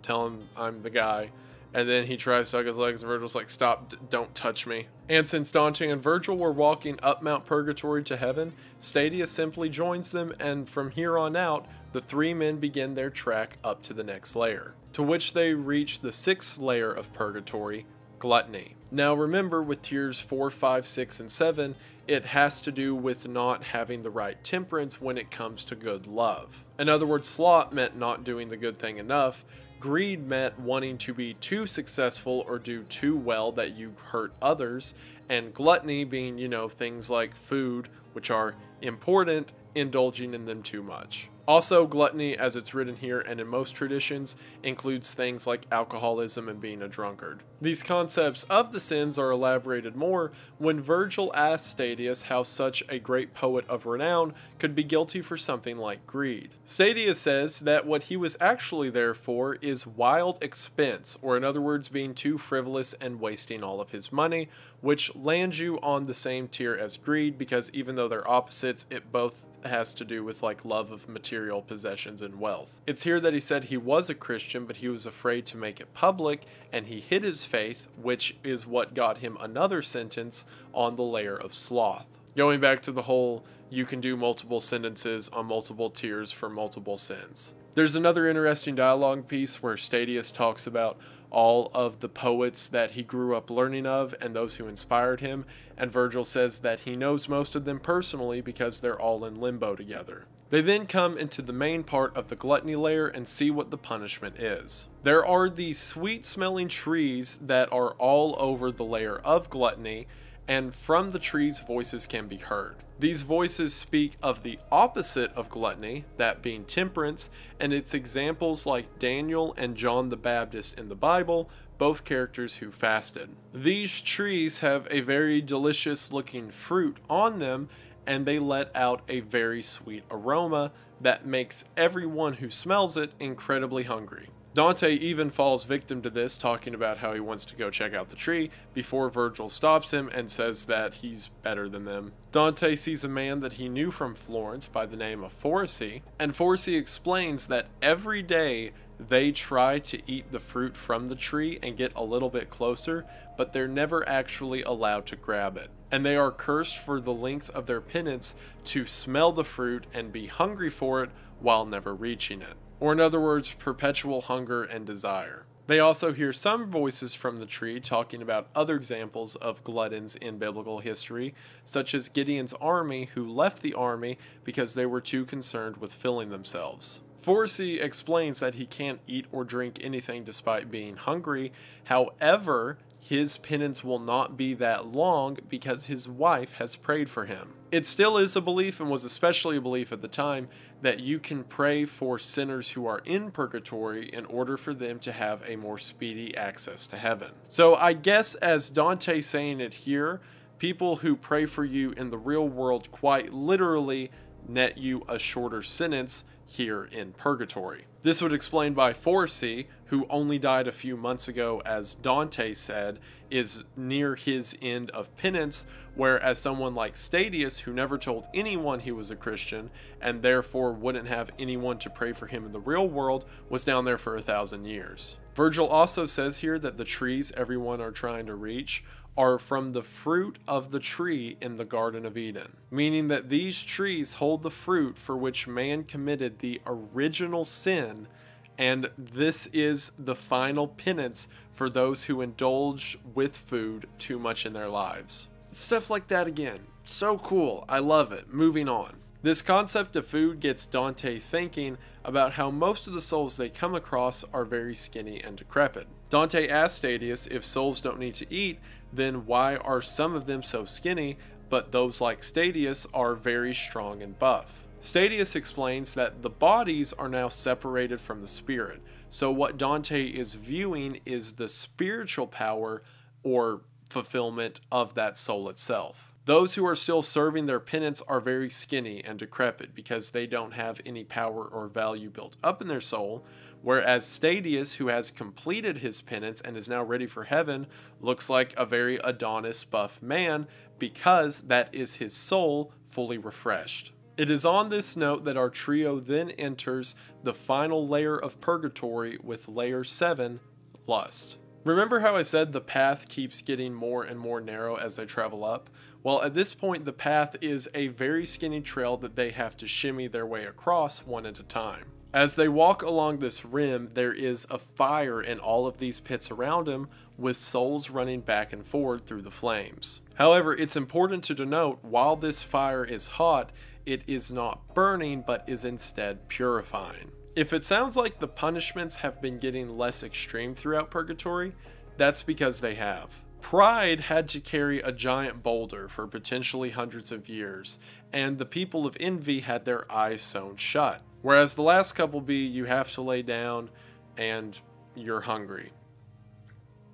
tell him I'm the guy. And then he tries to hug his legs, and Virgil's like, stop, don't touch me. And since Dante and Virgil were walking up Mount Purgatory to heaven, Statius simply joins them, and from here on out, the three men begin their trek up to the next layer, to which they reach the sixth layer of Purgatory, Gluttony. Now remember, with tiers 4, 5, 6, and 7, it has to do with not having the right temperance when it comes to good love. In other words, sloth meant not doing the good thing enough, greed meant wanting to be too successful or do too well that you hurt others, and gluttony being, you know, things like food, which are important, indulging in them too much. Also, gluttony, as it's written here and in most traditions, includes things like alcoholism and being a drunkard. These concepts of the sins are elaborated more when Virgil asks Statius how such a great poet of renown could be guilty for something like greed. Statius says that what he was actually there for is wild expense, or in other words, being too frivolous and wasting all of his money, which lands you on the same tier as greed, because even though they're opposites, it both has to do with like love of material possessions and wealth. It's here that he said he was a Christian, but he was afraid to make it public, and he hid his faith, which is what got him another sentence on the layer of sloth. Going back to the whole, you can do multiple sentences on multiple tiers for multiple sins. There's another interesting dialogue piece where Statius talks about all of the poets that he grew up learning of and those who inspired him, and Virgil says that he knows most of them personally because they're all in limbo together. They then come into the main part of the gluttony layer and see what the punishment is. There are these sweet-smelling trees that are all over the layer of gluttony, and from the trees voices can be heard. These voices speak of the opposite of gluttony, that being temperance, and it's examples like Daniel and John the Baptist in the Bible, both characters who fasted. These trees have a very delicious looking fruit on them, and they let out a very sweet aroma that makes everyone who smells it incredibly hungry. Dante even falls victim to this, talking about how he wants to go check out the tree before Virgil stops him and says that he's better than them. Dante sees a man that he knew from Florence by the name of Forese, and Forese explains that every day they try to eat the fruit from the tree and get a little bit closer, but they're never actually allowed to grab it. And they are cursed for the length of their penance to smell the fruit and be hungry for it while never reaching it. Or in other words, perpetual hunger and desire. They also hear some voices from the tree talking about other examples of gluttons in biblical history, such as Gideon's army, who left the army because they were too concerned with filling themselves. Forese explains that he can't eat or drink anything despite being hungry. However, his penance will not be that long because his wife has prayed for him. It still is a belief, and was especially a belief at the time, that you can pray for sinners who are in purgatory in order for them to have a more speedy access to heaven. So I guess, as Dante saying it here, people who pray for you in the real world quite literally net you a shorter sentence here in purgatory. This would explain by Forese, who only died a few months ago, as Dante said, is near his end of penance, whereas someone like Statius, who never told anyone he was a Christian and therefore wouldn't have anyone to pray for him in the real world, was down there for 1,000 years. Virgil also says here that the trees everyone are trying to reach are from the fruit of the tree in the Garden of Eden, meaning that these trees hold the fruit for which man committed the original sin, and this is the final penance for those who indulge with food too much in their lives. Stuff like that again. So cool. I love it. Moving on. This concept of food gets Dante thinking about how most of the souls they come across are very skinny and decrepit. Dante asks Statius, if souls don't need to eat, then why are some of them so skinny, but those like Statius are very strong and buff? Statius explains that the bodies are now separated from the spirit, so what Dante is viewing is the spiritual power or fulfillment of that soul itself. Those who are still serving their penance are very skinny and decrepit because they don't have any power or value built up in their soul, Whereas Statius, who has completed his penance and is now ready for heaven, looks like a very Adonis buff man, because that is his soul fully refreshed. It is on this note that our trio then enters the final layer of purgatory with layer 7, lust. Remember how I said the path keeps getting more and more narrow as they travel up? Well, at this point the path is a very skinny trail that they have to shimmy their way across one at a time. As they walk along this rim, there is a fire in all of these pits around them, with souls running back and forward through the flames. However, it's important to denote, while this fire is hot, it is not burning, but is instead purifying. If it sounds like the punishments have been getting less extreme throughout Purgatory, that's because they have. Pride had to carry a giant boulder for potentially hundreds of years, and the people of Envy had their eyes sewn shut. Whereas the last couple B, you have to lay down and you're hungry.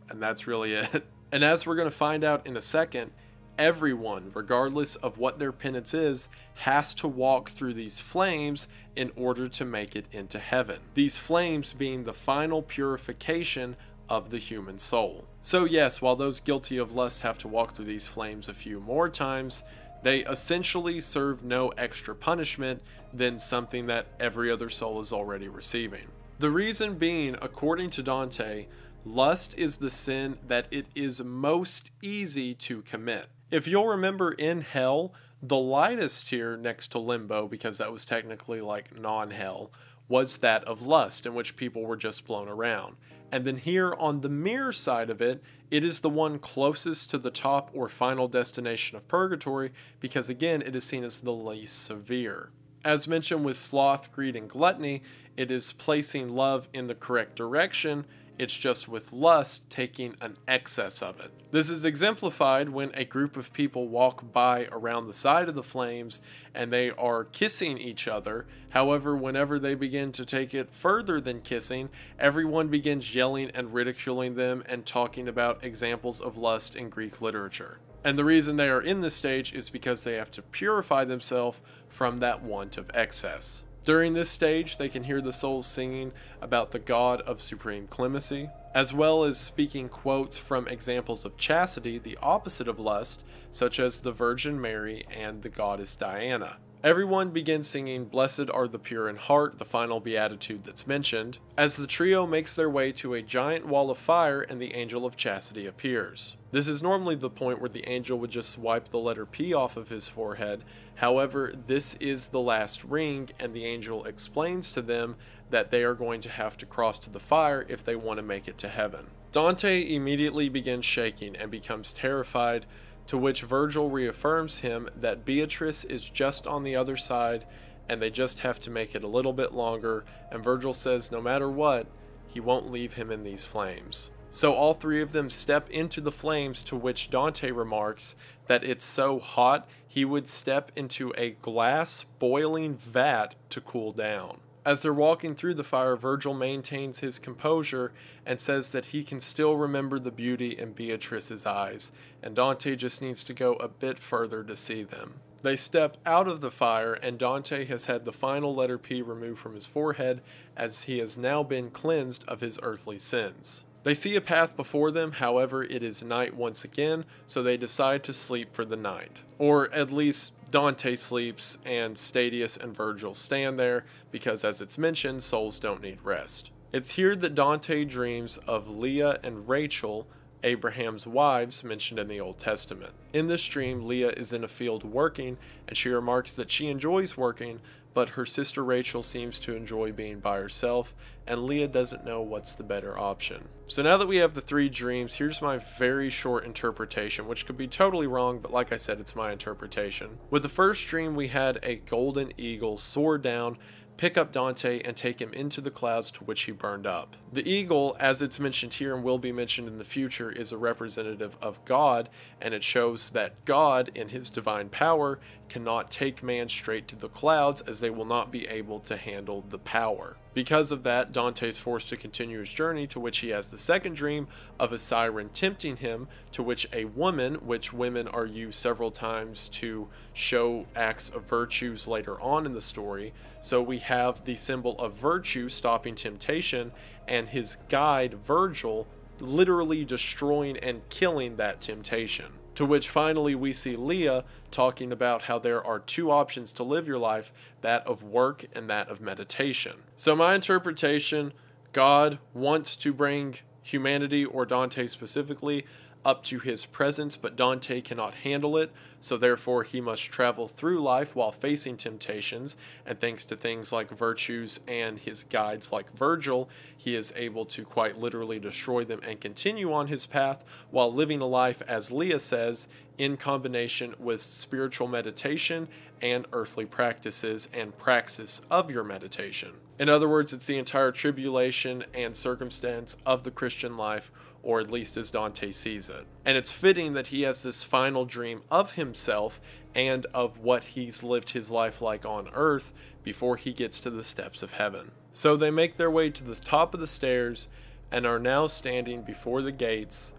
And that's really it. And as we're going to find out in a second, everyone, regardless of what their penance is, has to walk through these flames in order to make it into heaven. These flames being the final purification of the human soul. So yes, while those guilty of lust have to walk through these flames a few more times, they essentially serve no extra punishment than something that every other soul is already receiving. The reason being, according to Dante, lust is the sin that it is most easy to commit. If you'll remember in hell, the lightest tier next to limbo, because that was technically like non-hell, was that of lust, in which people were just blown around. And then here on the mirror side of it, it is the one closest to the top or final destination of purgatory, because again, it is seen as the least severe. As mentioned with sloth, greed, and gluttony, it is placing love in the correct direction. It's just with lust taking an excess of it. This is exemplified when a group of people walk by around the side of the flames and they are kissing each other. However, whenever they begin to take it further than kissing, everyone begins yelling and ridiculing them and talking about examples of lust in Greek literature. And the reason they are in this stage is because they have to purify themselves from that want of excess. During this stage, they can hear the souls singing about the God of supreme clemency, as well as speaking quotes from examples of chastity, the opposite of lust, such as the Virgin Mary and the goddess Diana. Everyone begins singing "Blessed are the pure in heart," the final beatitude that's mentioned, as the trio makes their way to a giant wall of fire and the angel of chastity appears. This is normally the point where the angel would just wipe the letter P off of his forehead. However, this is the last ring, and the angel explains to them that they are going to have to cross to the fire if they want to make it to heaven. Dante immediately begins shaking and becomes terrified, to which Virgil reaffirms him that Beatrice is just on the other side and they just have to make it a little bit longer, and Virgil says no matter what, he won't leave him in these flames. So all three of them step into the flames, to which Dante remarks that it's so hot he would step into a glass boiling vat to cool down. As they're walking through the fire, Virgil maintains his composure and says that he can still remember the beauty in Beatrice's eyes, and Dante just needs to go a bit further to see them. They step out of the fire, and Dante has had the final letter P removed from his forehead, as he has now been cleansed of his earthly sins. They see a path before them, however it is night once again, so they decide to sleep for the night. Or at least Dante sleeps, and Statius and Virgil stand there, because as it's mentioned, souls don't need rest. It's here that Dante dreams of Leah and Rachel, Abraham's wives mentioned in the Old Testament. In this dream, Leah is in a field working, and she remarks that she enjoys working, but her sister Rachel seems to enjoy being by herself, and Leah doesn't know what's the better option. So now that we have the three dreams, here's my very short interpretation, which could be totally wrong, but like I said, it's my interpretation. With the first dream, we had a golden eagle soar down, pick up Dante, and take him into the clouds to which he burned up. The eagle, as it's mentioned here and will be mentioned in the future, is a representative of God, and it shows that God, in his divine power, cannot take man straight to the clouds, as they will not be able to handle the power. Because of that, Dante is forced to continue his journey, to which he has the second dream of a siren tempting him, to which a woman, which women are used several times to show acts of virtues later on in the story. So we have the symbol of virtue stopping temptation and his guide Virgil literally destroying and killing that temptation. To which finally we see Leah talking about how there are two options to live your life, that of work and that of meditation. So my interpretation, God wants to bring humanity, or Dante specifically, up to his presence, but Dante cannot handle it, so therefore he must travel through life while facing temptations, and thanks to things like virtues and his guides like Virgil, he is able to quite literally destroy them and continue on his path while living a life, as Leah says, in combination with spiritual meditation and earthly practices and praxis of your meditation. In other words, it's the entire tribulation and circumstance of the Christian life, or at least as Dante sees it. And it's fitting that he has this final dream of himself and of what he's lived his life like on earth before he gets to the steps of heaven. So they make their way to the top of the stairs and are now standing before the gates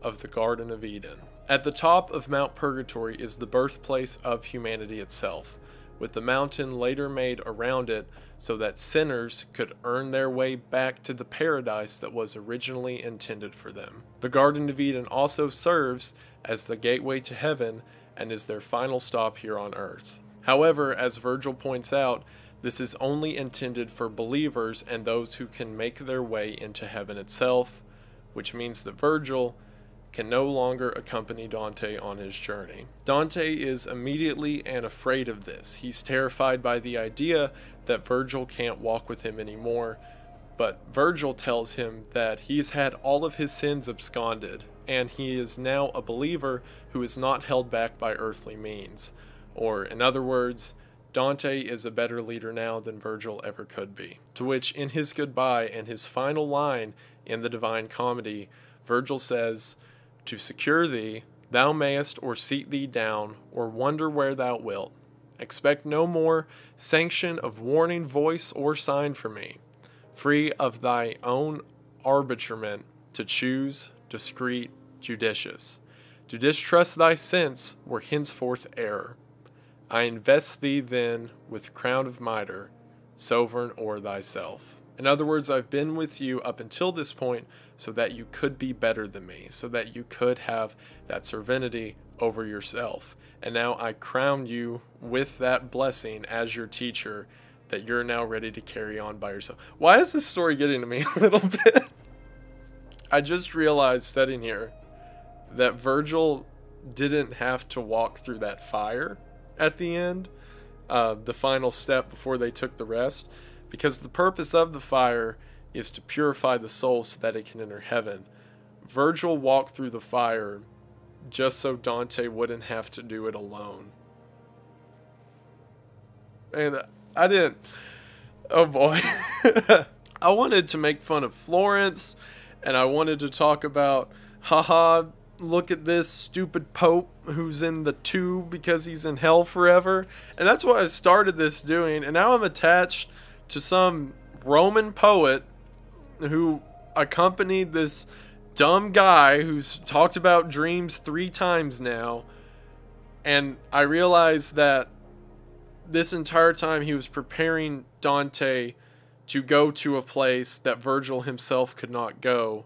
of the Garden of Eden. At the top of Mount Purgatory is the birthplace of humanity itself, with the mountain later made around it so that sinners could earn their way back to the paradise that was originally intended for them. The Garden of Eden also serves as the gateway to heaven and is their final stop here on earth. However, as Virgil points out, this is only intended for believers and those who can make their way into heaven itself, which means that Virgil can no longer accompany Dante on his journey. Dante is immediately afraid of this. He's terrified by the idea that Virgil can't walk with him anymore, but Virgil tells him that he's had all of his sins absconded, and he is now a believer who is not held back by earthly means. Or in other words, Dante is a better leader now than Virgil ever could be. To which, in his goodbye and his final line in the Divine Comedy, Virgil says, "To secure thee, thou mayest or seat thee down, or wander where thou wilt. Expect no more sanction of warning, voice, or sign from me, free of thy own arbitrament to choose, discreet, judicious. To distrust thy sense were henceforth error. I invest thee then with crown of mitre, sovereign o'er thyself." In other words, I've been with you up until this point so that you could be better than me, so that you could have that sovereignty over yourself. And now I crown you with that blessing as your teacher that you're now ready to carry on by yourself. Why is this story getting to me a little bit? I just realized sitting here that Virgil didn't have to walk through that fire at the end, the final step before they took the rest, because the purpose of the fire is to purify the soul so that it can enter heaven. Virgil walked through the fire just so Dante wouldn't have to do it alone. And I didn't... Oh boy. I wanted to make fun of Florence, and I wanted to talk about, haha, look at this stupid Pope who's in the tube because he's in hell forever. And that's what I started this doing, and now I'm attached to some Roman poet who accompanied this dumb guy who's talked about dreams 3 times now, and I realized that this entire time he was preparing Dante to go to a place that Virgil himself could not go,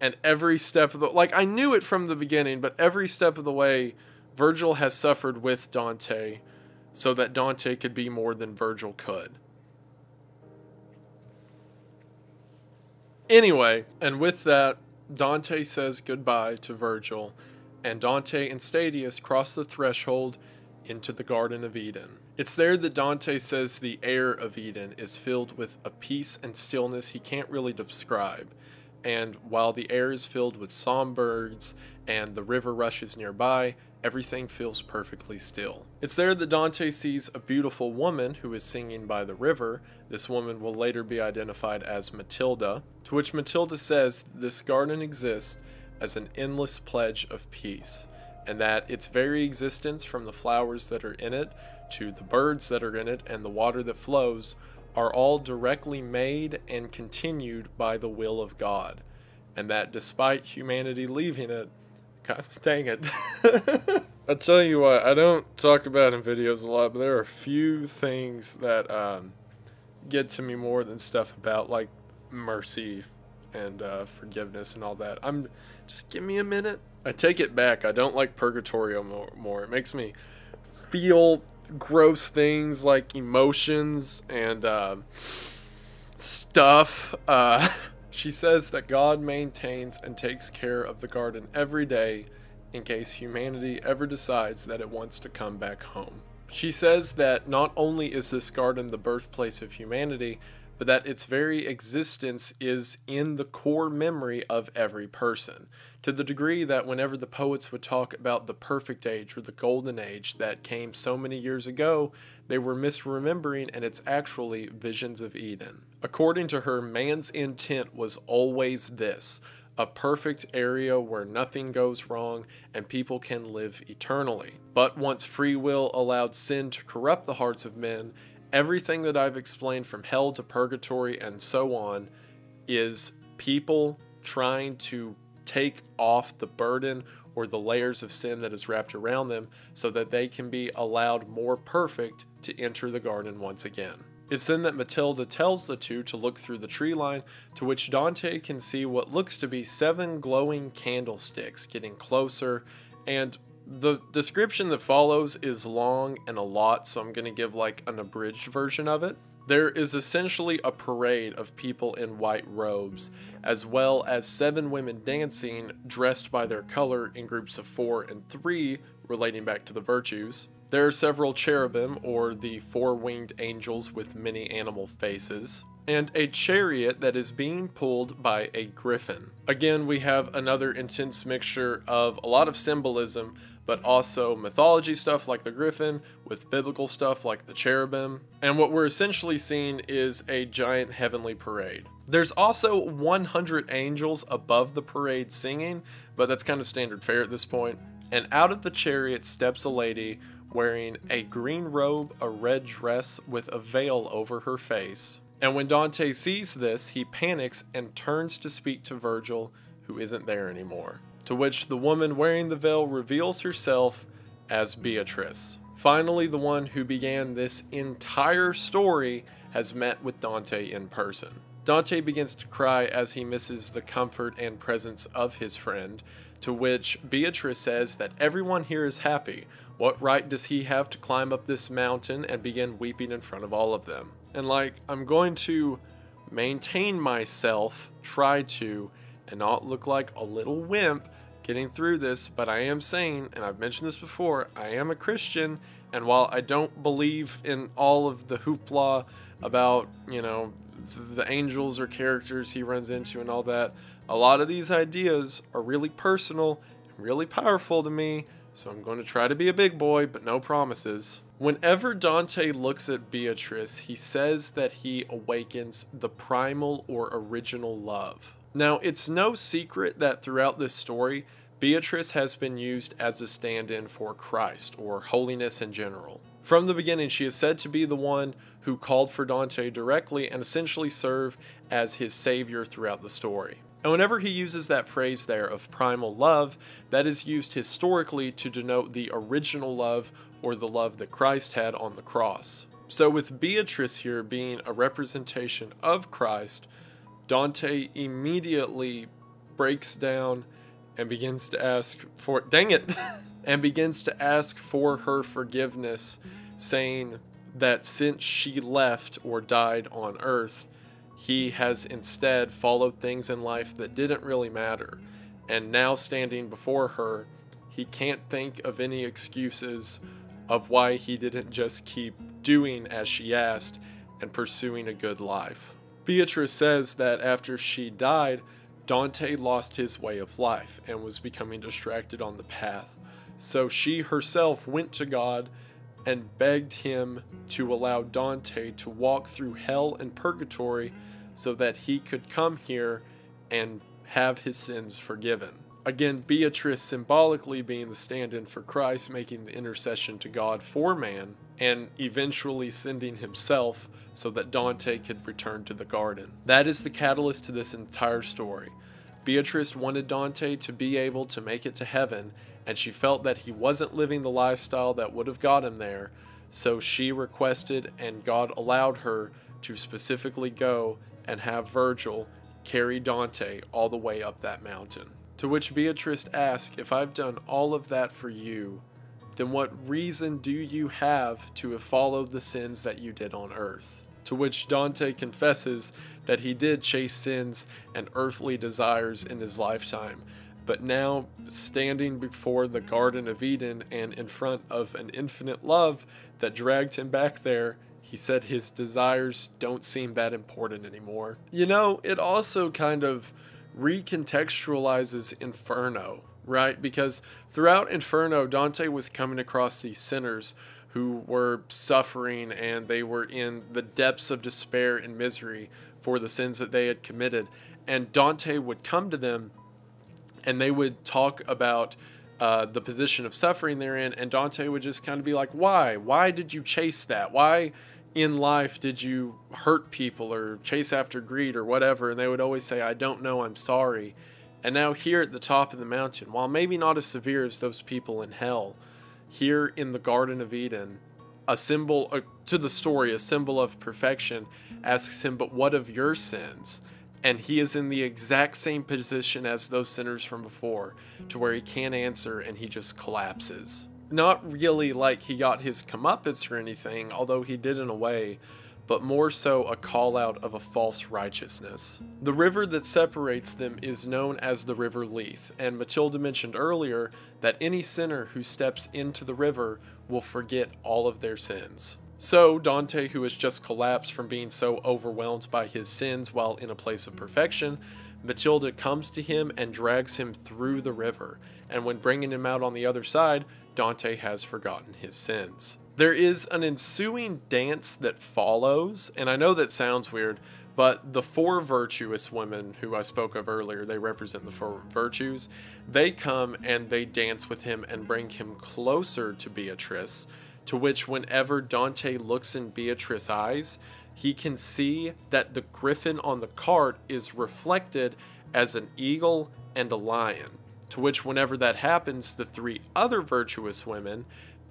and every step of the... Like, I knew it from the beginning, but every step of the way, Virgil has suffered with Dante so that Dante could be more than Virgil could. Anyway, and with that, Dante says goodbye to Virgil, and Dante and Statius cross the threshold into the Garden of Eden. It's there that Dante says the air of Eden is filled with a peace and stillness he can't really describe, and while the air is filled with songbirds and the river rushes nearby, everything feels perfectly still. It's there that Dante sees a beautiful woman who is singing by the river. This woman will later be identified as Matilda, to which Matilda says this garden exists as an endless pledge of peace, and that its very existence, from the flowers that are in it to the birds that are in it and the water that flows, are all directly made and continued by the will of God, and that despite humanity leaving it, God dang it. I tell you what, I don't talk about in videos a lot, but there are a few things that get to me more than stuff about like mercy and forgiveness and all that. I'm just, give me a minute. I take it back. I don't like Purgatorio more. It makes me feel gross things like emotions and stuff. She says that God maintains and takes care of the garden every day in case humanity ever decides that it wants to come back home. She says that not only is this garden the birthplace of humanity, but that its very existence is in the core memory of every person, to the degree that whenever the poets would talk about the perfect age or the golden age that came so many years ago, they were misremembering, and it's actually visions of Eden. According to her, man's intent was always this, a perfect area where nothing goes wrong and people can live eternally. But once free will allowed sin to corrupt the hearts of men, everything that I've explained from hell to purgatory and so on is people trying to take off the burden or the layers of sin that is wrapped around them so that they can be allowed more perfect to enter the garden once again. It's then that Matilda tells the two to look through the tree line, to which Dante can see what looks to be 7 glowing candlesticks getting closer, and the description that follows is long and a lot, so I'm going to give like an abridged version of it. There is essentially a parade of people in white robes, as well as 7 women dancing, dressed by their color in groups of 4 and 3, relating back to the virtues. There are several cherubim, or the 4-winged angels with many animal faces, and a chariot that is being pulled by a griffin. Again, we have another intense mixture of a lot of symbolism, but also mythology stuff like the griffin with biblical stuff like the cherubim. And what we're essentially seeing is a giant heavenly parade. There's also 100 angels above the parade singing, but that's kind of standard fare at this point. And out of the chariot steps a lady wearing a green robe, a red dress with a veil over her face. And when Dante sees this, he panics and turns to speak to Virgil, who isn't there anymore. To which the woman wearing the veil reveals herself as Beatrice. Finally, the one who began this entire story has met with Dante in person. Dante begins to cry as he misses the comfort and presence of his friend, to which Beatrice says that everyone here is happy. What right does he have to climb up this mountain and begin weeping in front of all of them? And like, I'm going to maintain myself, try to, and not look like a little wimp getting through this, but I am saying, and I've mentioned this before, I am a Christian, and while I don't believe in all of the hoopla about, you know, the angels or characters he runs into and all that, a lot of these ideas are really personal and really powerful to me, so I'm going to try to be a big boy, but no promises. Whenever Dante looks at Beatrice, he says that he awakens the primal or original love. Now, it's no secret that throughout this story, Beatrice has been used as a stand-in for Christ, or holiness in general. From the beginning, she is said to be the one who called for Dante directly and essentially serve as his savior throughout the story. And whenever he uses that phrase there of primal love, that is used historically to denote the original love, or the love that Christ had on the cross. So with Beatrice here being a representation of Christ, Dante immediately breaks down and begins to ask for, dang it, and begins to ask for her forgiveness, saying that since she left or died on earth, he has instead followed things in life that didn't really matter. And now standing before her, he can't think of any excuses of why he didn't just keep doing as she asked and pursuing a good life. Beatrice says that after she died, Dante lost his way of life and was becoming distracted on the path. So she herself went to God and begged him to allow Dante to walk through hell and purgatory so that he could come here and have his sins forgiven. Again, Beatrice symbolically being the stand-in for Christ, making the intercession to God for man, and eventually sending himself so that Dante could return to the garden. That is the catalyst to this entire story. Beatrice wanted Dante to be able to make it to heaven, and she felt that he wasn't living the lifestyle that would have got him there, so she requested and God allowed her to specifically go and have Virgil carry Dante all the way up that mountain. To which Beatrice asks, if I've done all of that for you, then what reason do you have to have followed the sins that you did on earth? To which Dante confesses that he did chase sins and earthly desires in his lifetime, but now standing before the Garden of Eden and in front of an infinite love that dragged him back there, he said his desires don't seem that important anymore. You know, it also kind of recontextualizes Inferno, right? Because throughout Inferno, Dante was coming across these sinners who were suffering, and they were in the depths of despair and misery for the sins that they had committed. And Dante would come to them and they would talk about the position of suffering they're in, and Dante would just kind of be like, why? Why did you chase that? Why in life did you hurt people or chase after greed or whatever? And they would always say, I don't know, I'm sorry. And now here at the top of the mountain, while maybe not as severe as those people in hell, here in the Garden of Eden, a symbol to the story, a symbol of perfection, asks him, but what of your sins? And he is in the exact same position as those sinners from before, to where he can't answer and he just collapses. Not really like he got his comeuppance or anything, although he did in a way, but more so a call out of a false righteousness. The river that separates them is known as the River Lethe, and Matilda mentioned earlier that any sinner who steps into the river will forget all of their sins. So Dante, who has just collapsed from being so overwhelmed by his sins while in a place of perfection, Matilda comes to him and drags him through the river, and when bringing him out on the other side, Dante has forgotten his sins. There is an ensuing dance that follows, and I know that sounds weird, but the four virtuous women who I spoke of earlier, they represent the four virtues, they come and they dance with him and bring him closer to Beatrice, to which whenever Dante looks in Beatrice's eyes, he can see that the griffin on the cart is reflected as an eagle and a lion. To which whenever that happens, the three other virtuous women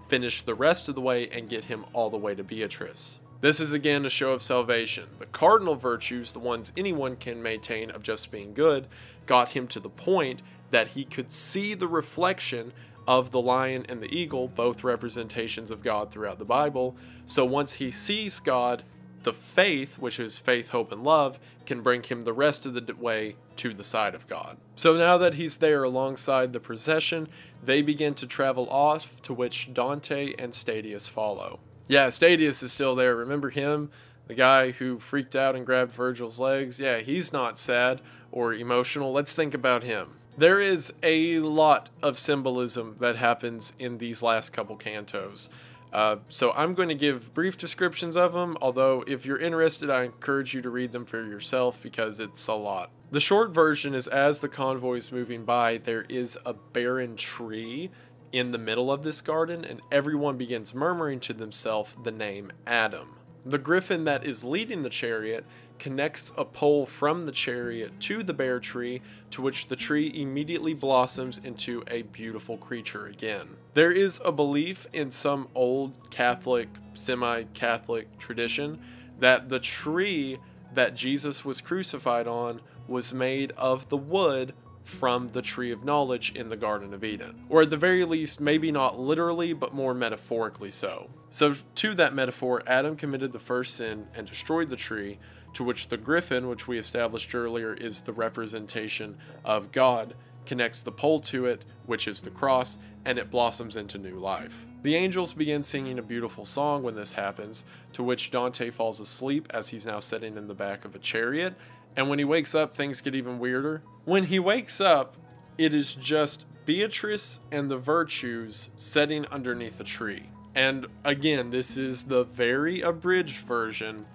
finish the rest of the way and get him all the way to Beatrice. This is again a show of salvation. The cardinal virtues, the ones anyone can maintain of just being good, got him to the point that he could see the reflection of the lion and the eagle, both representations of God throughout the Bible. So once he sees God, the faith, which is faith, hope, and love, can bring him the rest of the way to the side of God. So now that he's there alongside the procession, they begin to travel off, to which Dante and Statius follow. Yeah, Statius is still there. Remember him? The guy who freaked out and grabbed Virgil's legs? Yeah, he's not sad or emotional. Let's think about him. There is a lot of symbolism that happens in these last couple cantos. So I'm going to give brief descriptions of them, although if you're interested, I encourage you to read them for yourself because it's a lot. The short version is, as the convoy is moving by, there is a barren tree in the middle of this garden, and everyone begins murmuring to themselves the name Adam. The griffin that is leading the chariot connects a pole from the chariot to the bare tree, to which the tree immediately blossoms into a beautiful creature again. There is a belief in some old Catholic, semi-Catholic tradition that the tree that Jesus was crucified on was made of the wood from the tree of knowledge in the Garden of Eden. Or at the very least, maybe not literally, but more metaphorically so. So to that metaphor, Adam committed the first sin and destroyed the tree, to which the griffin, which we established earlier is the representation of God, connects the pole to it, which is the cross, and it blossoms into new life. The angels begin singing a beautiful song when this happens, to which Dante falls asleep as he's now sitting in the back of a chariot, and when he wakes up, things get even weirder. When he wakes up, it is just Beatrice and the virtues sitting underneath a tree. And again, this is the very abridged version.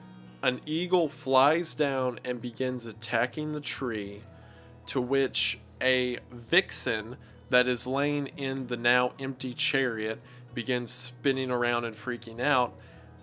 An eagle flies down and begins attacking the tree, to which a vixen that is laying in the now empty chariot begins spinning around and freaking out,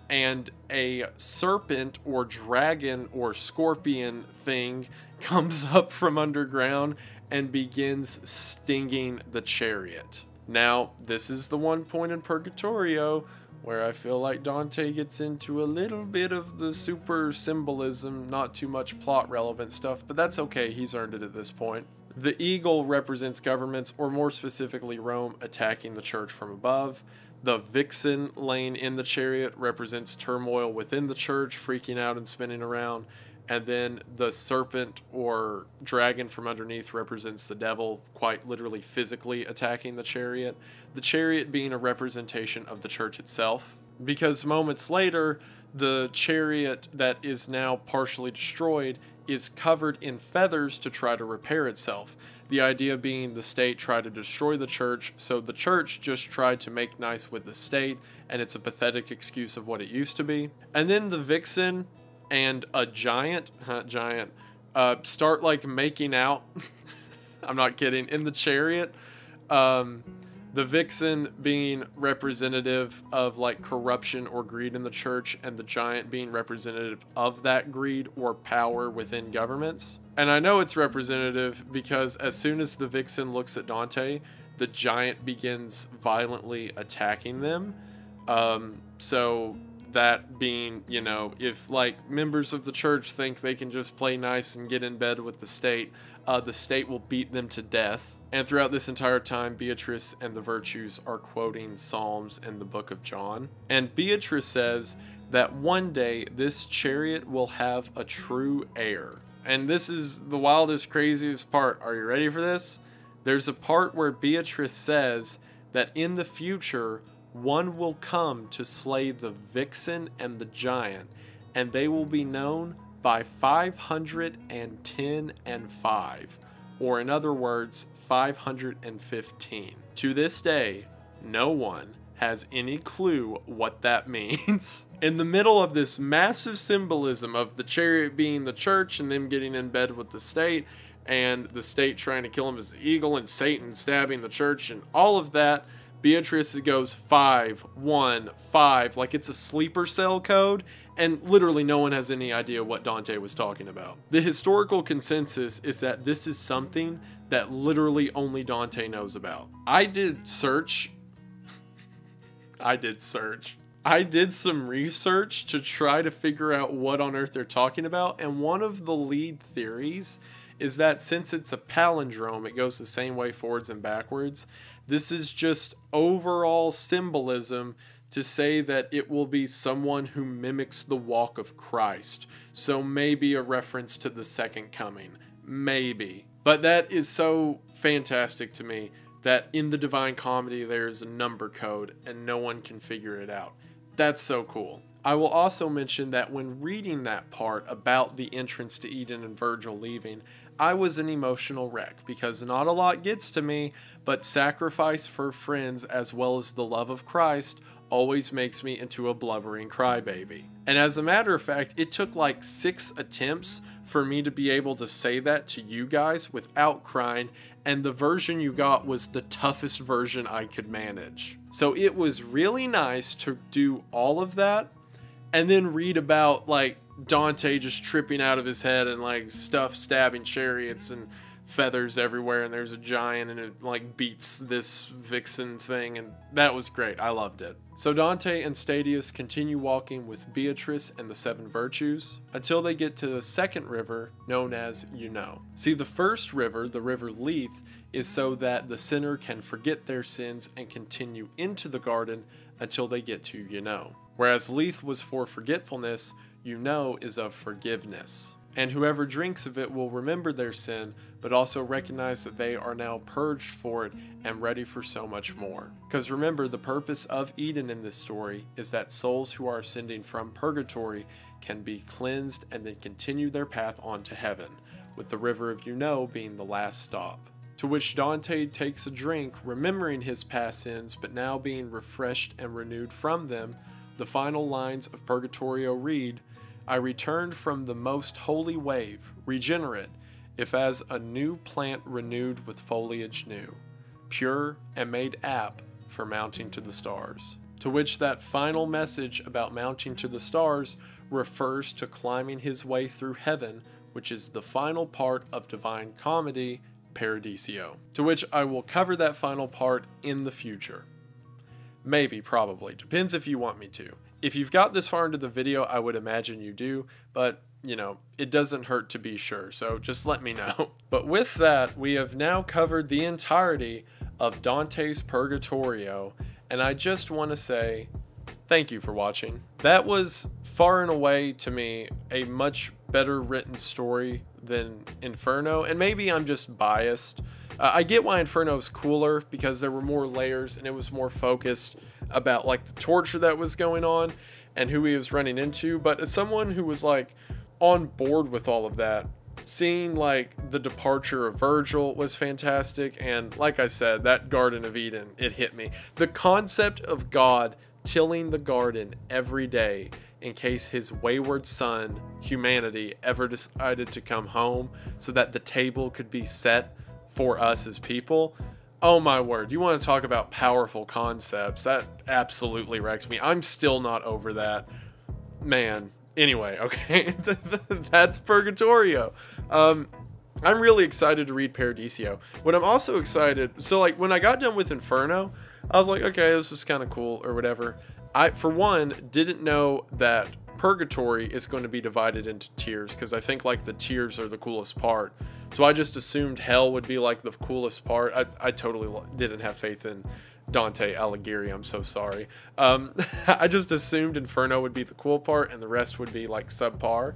and a serpent or dragon or scorpion thing comes up from underground and begins stinging the chariot. Now, this is the one point in Purgatorio where I feel like Dante gets into a little bit of the super symbolism, not too much plot relevant stuff, but that's okay, he's earned it at this point. The eagle represents governments, or more specifically Rome, attacking the church from above. The vixen laying in the chariot represents turmoil within the church, freaking out and spinning around. And then the serpent or dragon from underneath represents the devil, quite literally physically attacking the chariot. The chariot being a representation of the church itself. Because moments later, the chariot that is now partially destroyed is covered in feathers to try to repair itself. The idea being the state tried to destroy the church, so the church just tried to make nice with the state, and it's a pathetic excuse of what it used to be. And then the vixen and a giant start like making out. I'm not kidding, in the chariot. The vixen being representative of like corruption or greed in the church, and the giant being representative of that greed or power within governments. And I know it's representative because as soon as the vixen looks at Dante, the giant begins violently attacking them. So that being, you know, if like members of the church think they can just play nice and get in bed with the state will beat them to death. And throughout this entire time, Beatrice and the Virtues are quoting Psalms and the Book of John. And Beatrice says that one day this chariot will have a true heir. And this is the wildest, craziest part. Are you ready for this? There's a part where Beatrice says that in the future, one will come to slay the vixen and the giant, and they will be known by 505. Or in other words, 515. To this day, no one has any clue what that means. In the middle of this massive symbolism of the chariot being the church and them getting in bed with the state, and the state trying to kill him as the eagle, and Satan stabbing the church and all of that, Beatrice goes 515, like it's a sleeper cell code, and literally no one has any idea what Dante was talking about. The historical consensus is that this is something that literally only Dante knows about. I did search. I did some research to try to figure out what on earth they're talking about, and one of the lead theories is that since it's a palindrome, it goes the same way forwards and backwards. This is just overall symbolism to say that it will be someone who mimics the walk of Christ. So maybe a reference to the second coming. Maybe. But that is so fantastic to me that in the Divine Comedy there is a number code and no one can figure it out. That's so cool. I will also mention that when reading that part about the entrance to Eden and Virgil leaving, I was an emotional wreck because not a lot gets to me, but sacrifice for friends as well as the love of Christ always makes me into a blubbering crybaby. And as a matter of fact, it took like 6 attempts for me to be able to say that to you guys without crying, and the version you got was the toughest version I could manage. So it was really nice to do all of that and then read about like Dante just tripping out of his head and like stuff stabbing chariots and feathers everywhere, and there's a giant and it like beats this vixen thing, and that was great. I loved it. So Dante and Statius continue walking with Beatrice and the 7 virtues until they get to the second river known as Eunoe. See, the first river, the River Lethe, is so that the sinner can forget their sins and continue into the garden until they get to Eunoe. Whereas Lethe was for forgetfulness, Eunoe is of forgiveness. And whoever drinks of it will remember their sin, but also recognize that they are now purged for it and ready for so much more. Because remember, the purpose of Eden in this story is that souls who are ascending from purgatory can be cleansed and then continue their path on to heaven, with the river of Eunoe being the last stop. To which Dante takes a drink, remembering his past sins, but now being refreshed and renewed from them. The final lines of Purgatorio read, "I returned from the most holy wave, regenerate, if as a new plant renewed with foliage new, pure and made apt for mounting to the stars. To which that final message about mounting to the stars refers to climbing his way through heaven, which is the final part of Divine Comedy, Paradiso, to which I will cover that final part in the future. Maybe, probably, depends if you want me to. If you've got this far into the video, I would imagine you do, but you know, it doesn't hurt to be sure, so just let me know. But with that, we have now covered the entirety of Dante's Purgatorio, and I just want to say thank you for watching. That was far and away, to me, a much better written story than Inferno, and maybe I'm just biased. I get why Inferno's cooler, because there were more layers and it was more focused about like the torture that was going on and who he was running into, but as someone who was like on board with all of that, seeing like the departure of Virgil was fantastic, and like I said, that Garden of Eden, it hit me. The concept of God tilling the garden every day in case his wayward son, humanity, ever decided to come home so that the table could be set for us as people. Oh my word, you want to talk about powerful concepts. That absolutely wrecks me. I'm still not over that. Man, anyway, okay, that's Purgatorio. I'm really excited to read Paradiso. What I'm also excited, so like when I got done with Inferno, I was like, okay, this was kind of cool or whatever. I, for one, didn't know that Purgatory is going to be divided into tiers, because I think like the tiers are the coolest part. So I just assumed hell would be like the coolest part. I totally didn't have faith in Dante Alighieri. I'm so sorry. I just assumed Inferno would be the cool part and the rest would be like subpar.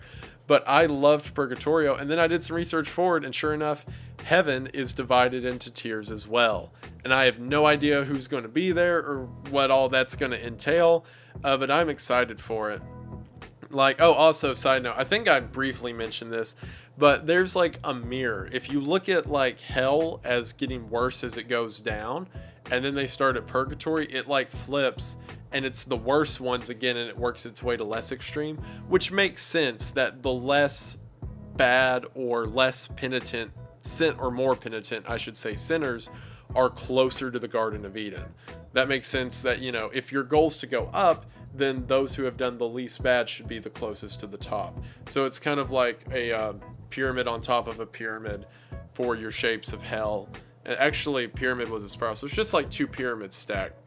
But I loved Purgatorio, and then I did some research forward, and sure enough, heaven is divided into tiers as well. And I have no idea who's going to be there or what all that's going to entail, but I'm excited for it. Like, oh, also, side note, I think I briefly mentioned this, but there's like a mirror. If you look at like hell as getting worse as it goes down, and then they start at purgatory, it like flips and it's the worst ones again, and it works its way to less extreme, which makes sense that the less bad or less penitent sin, or more penitent I should say, sinners are closer to the Garden of Eden. That makes sense that, you know, if your goal's to go up, then those who have done the least bad should be the closest to the top. So it's kind of like a pyramid on top of a pyramid for your shapes of hell. Actually, pyramid was a spiral, so it's just like two pyramids stacked.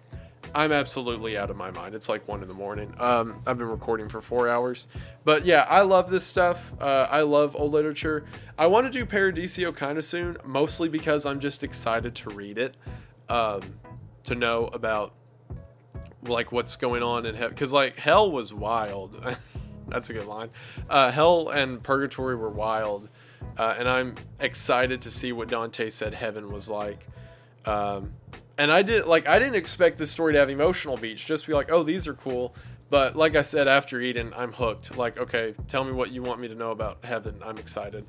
I'm absolutely out of my mind. It's like 1 in the morning. I've been recording for 4 hours. But yeah, I love this stuff. I love old literature. I want to do Paradiso kind of soon, mostly because I'm just excited to read it, to know about like what's going on in hell. Because like hell was wild. That's a good line. Hell and purgatory were wild. And I'm excited to see what Dante said heaven was like. And I didn't expect this story to have emotional beats, just be like, oh, these are cool. But like I said, after Eden, I'm hooked. Like, okay, tell me what you want me to know about heaven. I'm excited.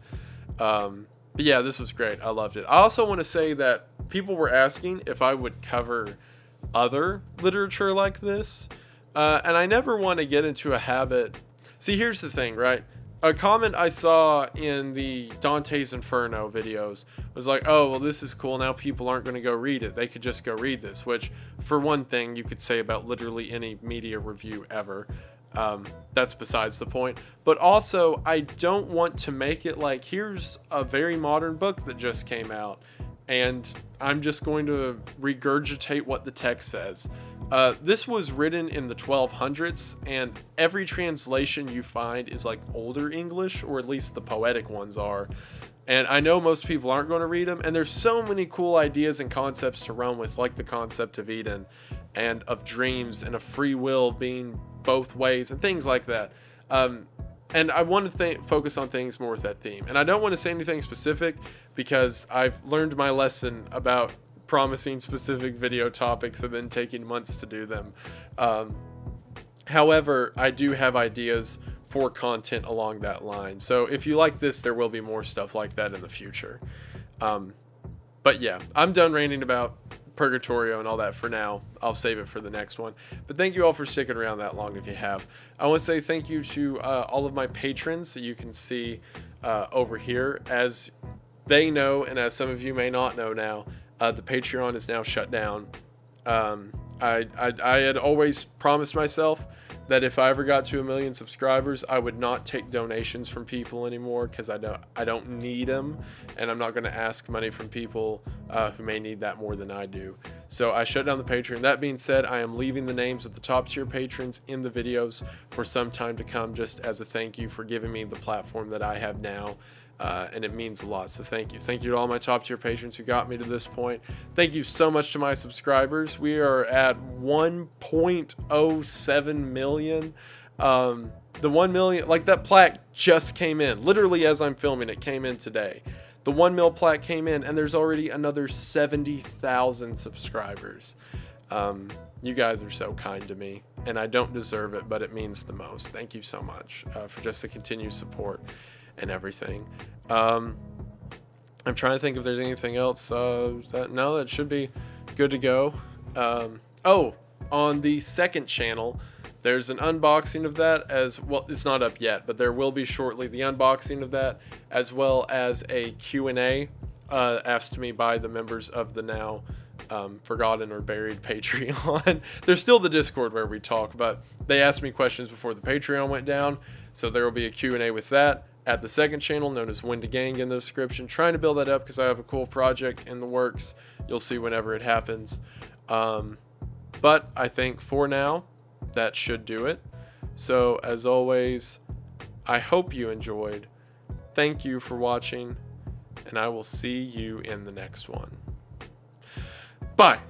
But yeah, this was great. I loved it. I also want to say that people were asking if I would cover other literature like this. And I never want to get into a habit. See, here's the thing, right? A comment I saw in the Dante's Inferno videos was like, oh, well, this is cool. Now people aren't going to go read it. They could just go read this, which, for one thing, you could say about literally any media review ever. That's besides the point. But also, I don't want to make it like, here's a very modern book that just came out, and I'm just going to regurgitate what the text says. This was written in the 1200s, and every translation you find is like older English, or at least the poetic ones are. And I know most people aren't going to read them, and there's so many cool ideas and concepts to run with, like the concept of Eden and of dreams and of free will being both ways and things like that. And I want to focus on things more with that theme. And I don't want to say anything specific, because I've learned my lesson about promising specific video topics and then taking months to do them. However, I do have ideas for content along that line. So if you like this, there will be more stuff like that in the future. But yeah, I'm done ranting about Purgatorio and all that for now. I'll save it for the next one. But thank you all for sticking around that long if you have. I want to say thank you to all of my patrons that you can see over here. As they know, and as some of you may not know now, the Patreon is now shut down. I had always promised myself that if I ever got to 1 million subscribers, I would not take donations from people anymore, because I don't need them, and I'm not going to ask money from people who may need that more than I do. So I shut down the Patreon. That being said, I am leaving the names of the top tier patrons in the videos for some time to come, just as a thank you for giving me the platform that I have now. And it means a lot, so thank you. Thank you to all my top tier patrons who got me to this point. Thank you so much to my subscribers. We are at 1.07 million. The 1 million, like that plaque just came in. Literally as I'm filming, it came in today. The 1 mil plaque came in, and there's already another 70,000 subscribers. You guys are so kind to me, and I don't deserve it, but it means the most. Thank you so much for just the continued support and everything. I'm trying to think if there's anything else. No, that should be good to go. Oh, on the second channel, there's an unboxing of that as well. It's not up yet, but there will be shortly the unboxing of that, as well as a Q&A asked to me by the members of the now forgotten or buried Patreon. There's still the Discord where we talk, but they asked me questions before the Patreon went down, so there will be a Q&A with that at the second channel, known as When to Gang, in the description. Trying to build that up because I have a cool project in the works. You'll see whenever it happens. But I think for now, that should do it. So as always, I hope you enjoyed. Thank you for watching, and I will see you in the next one. Bye.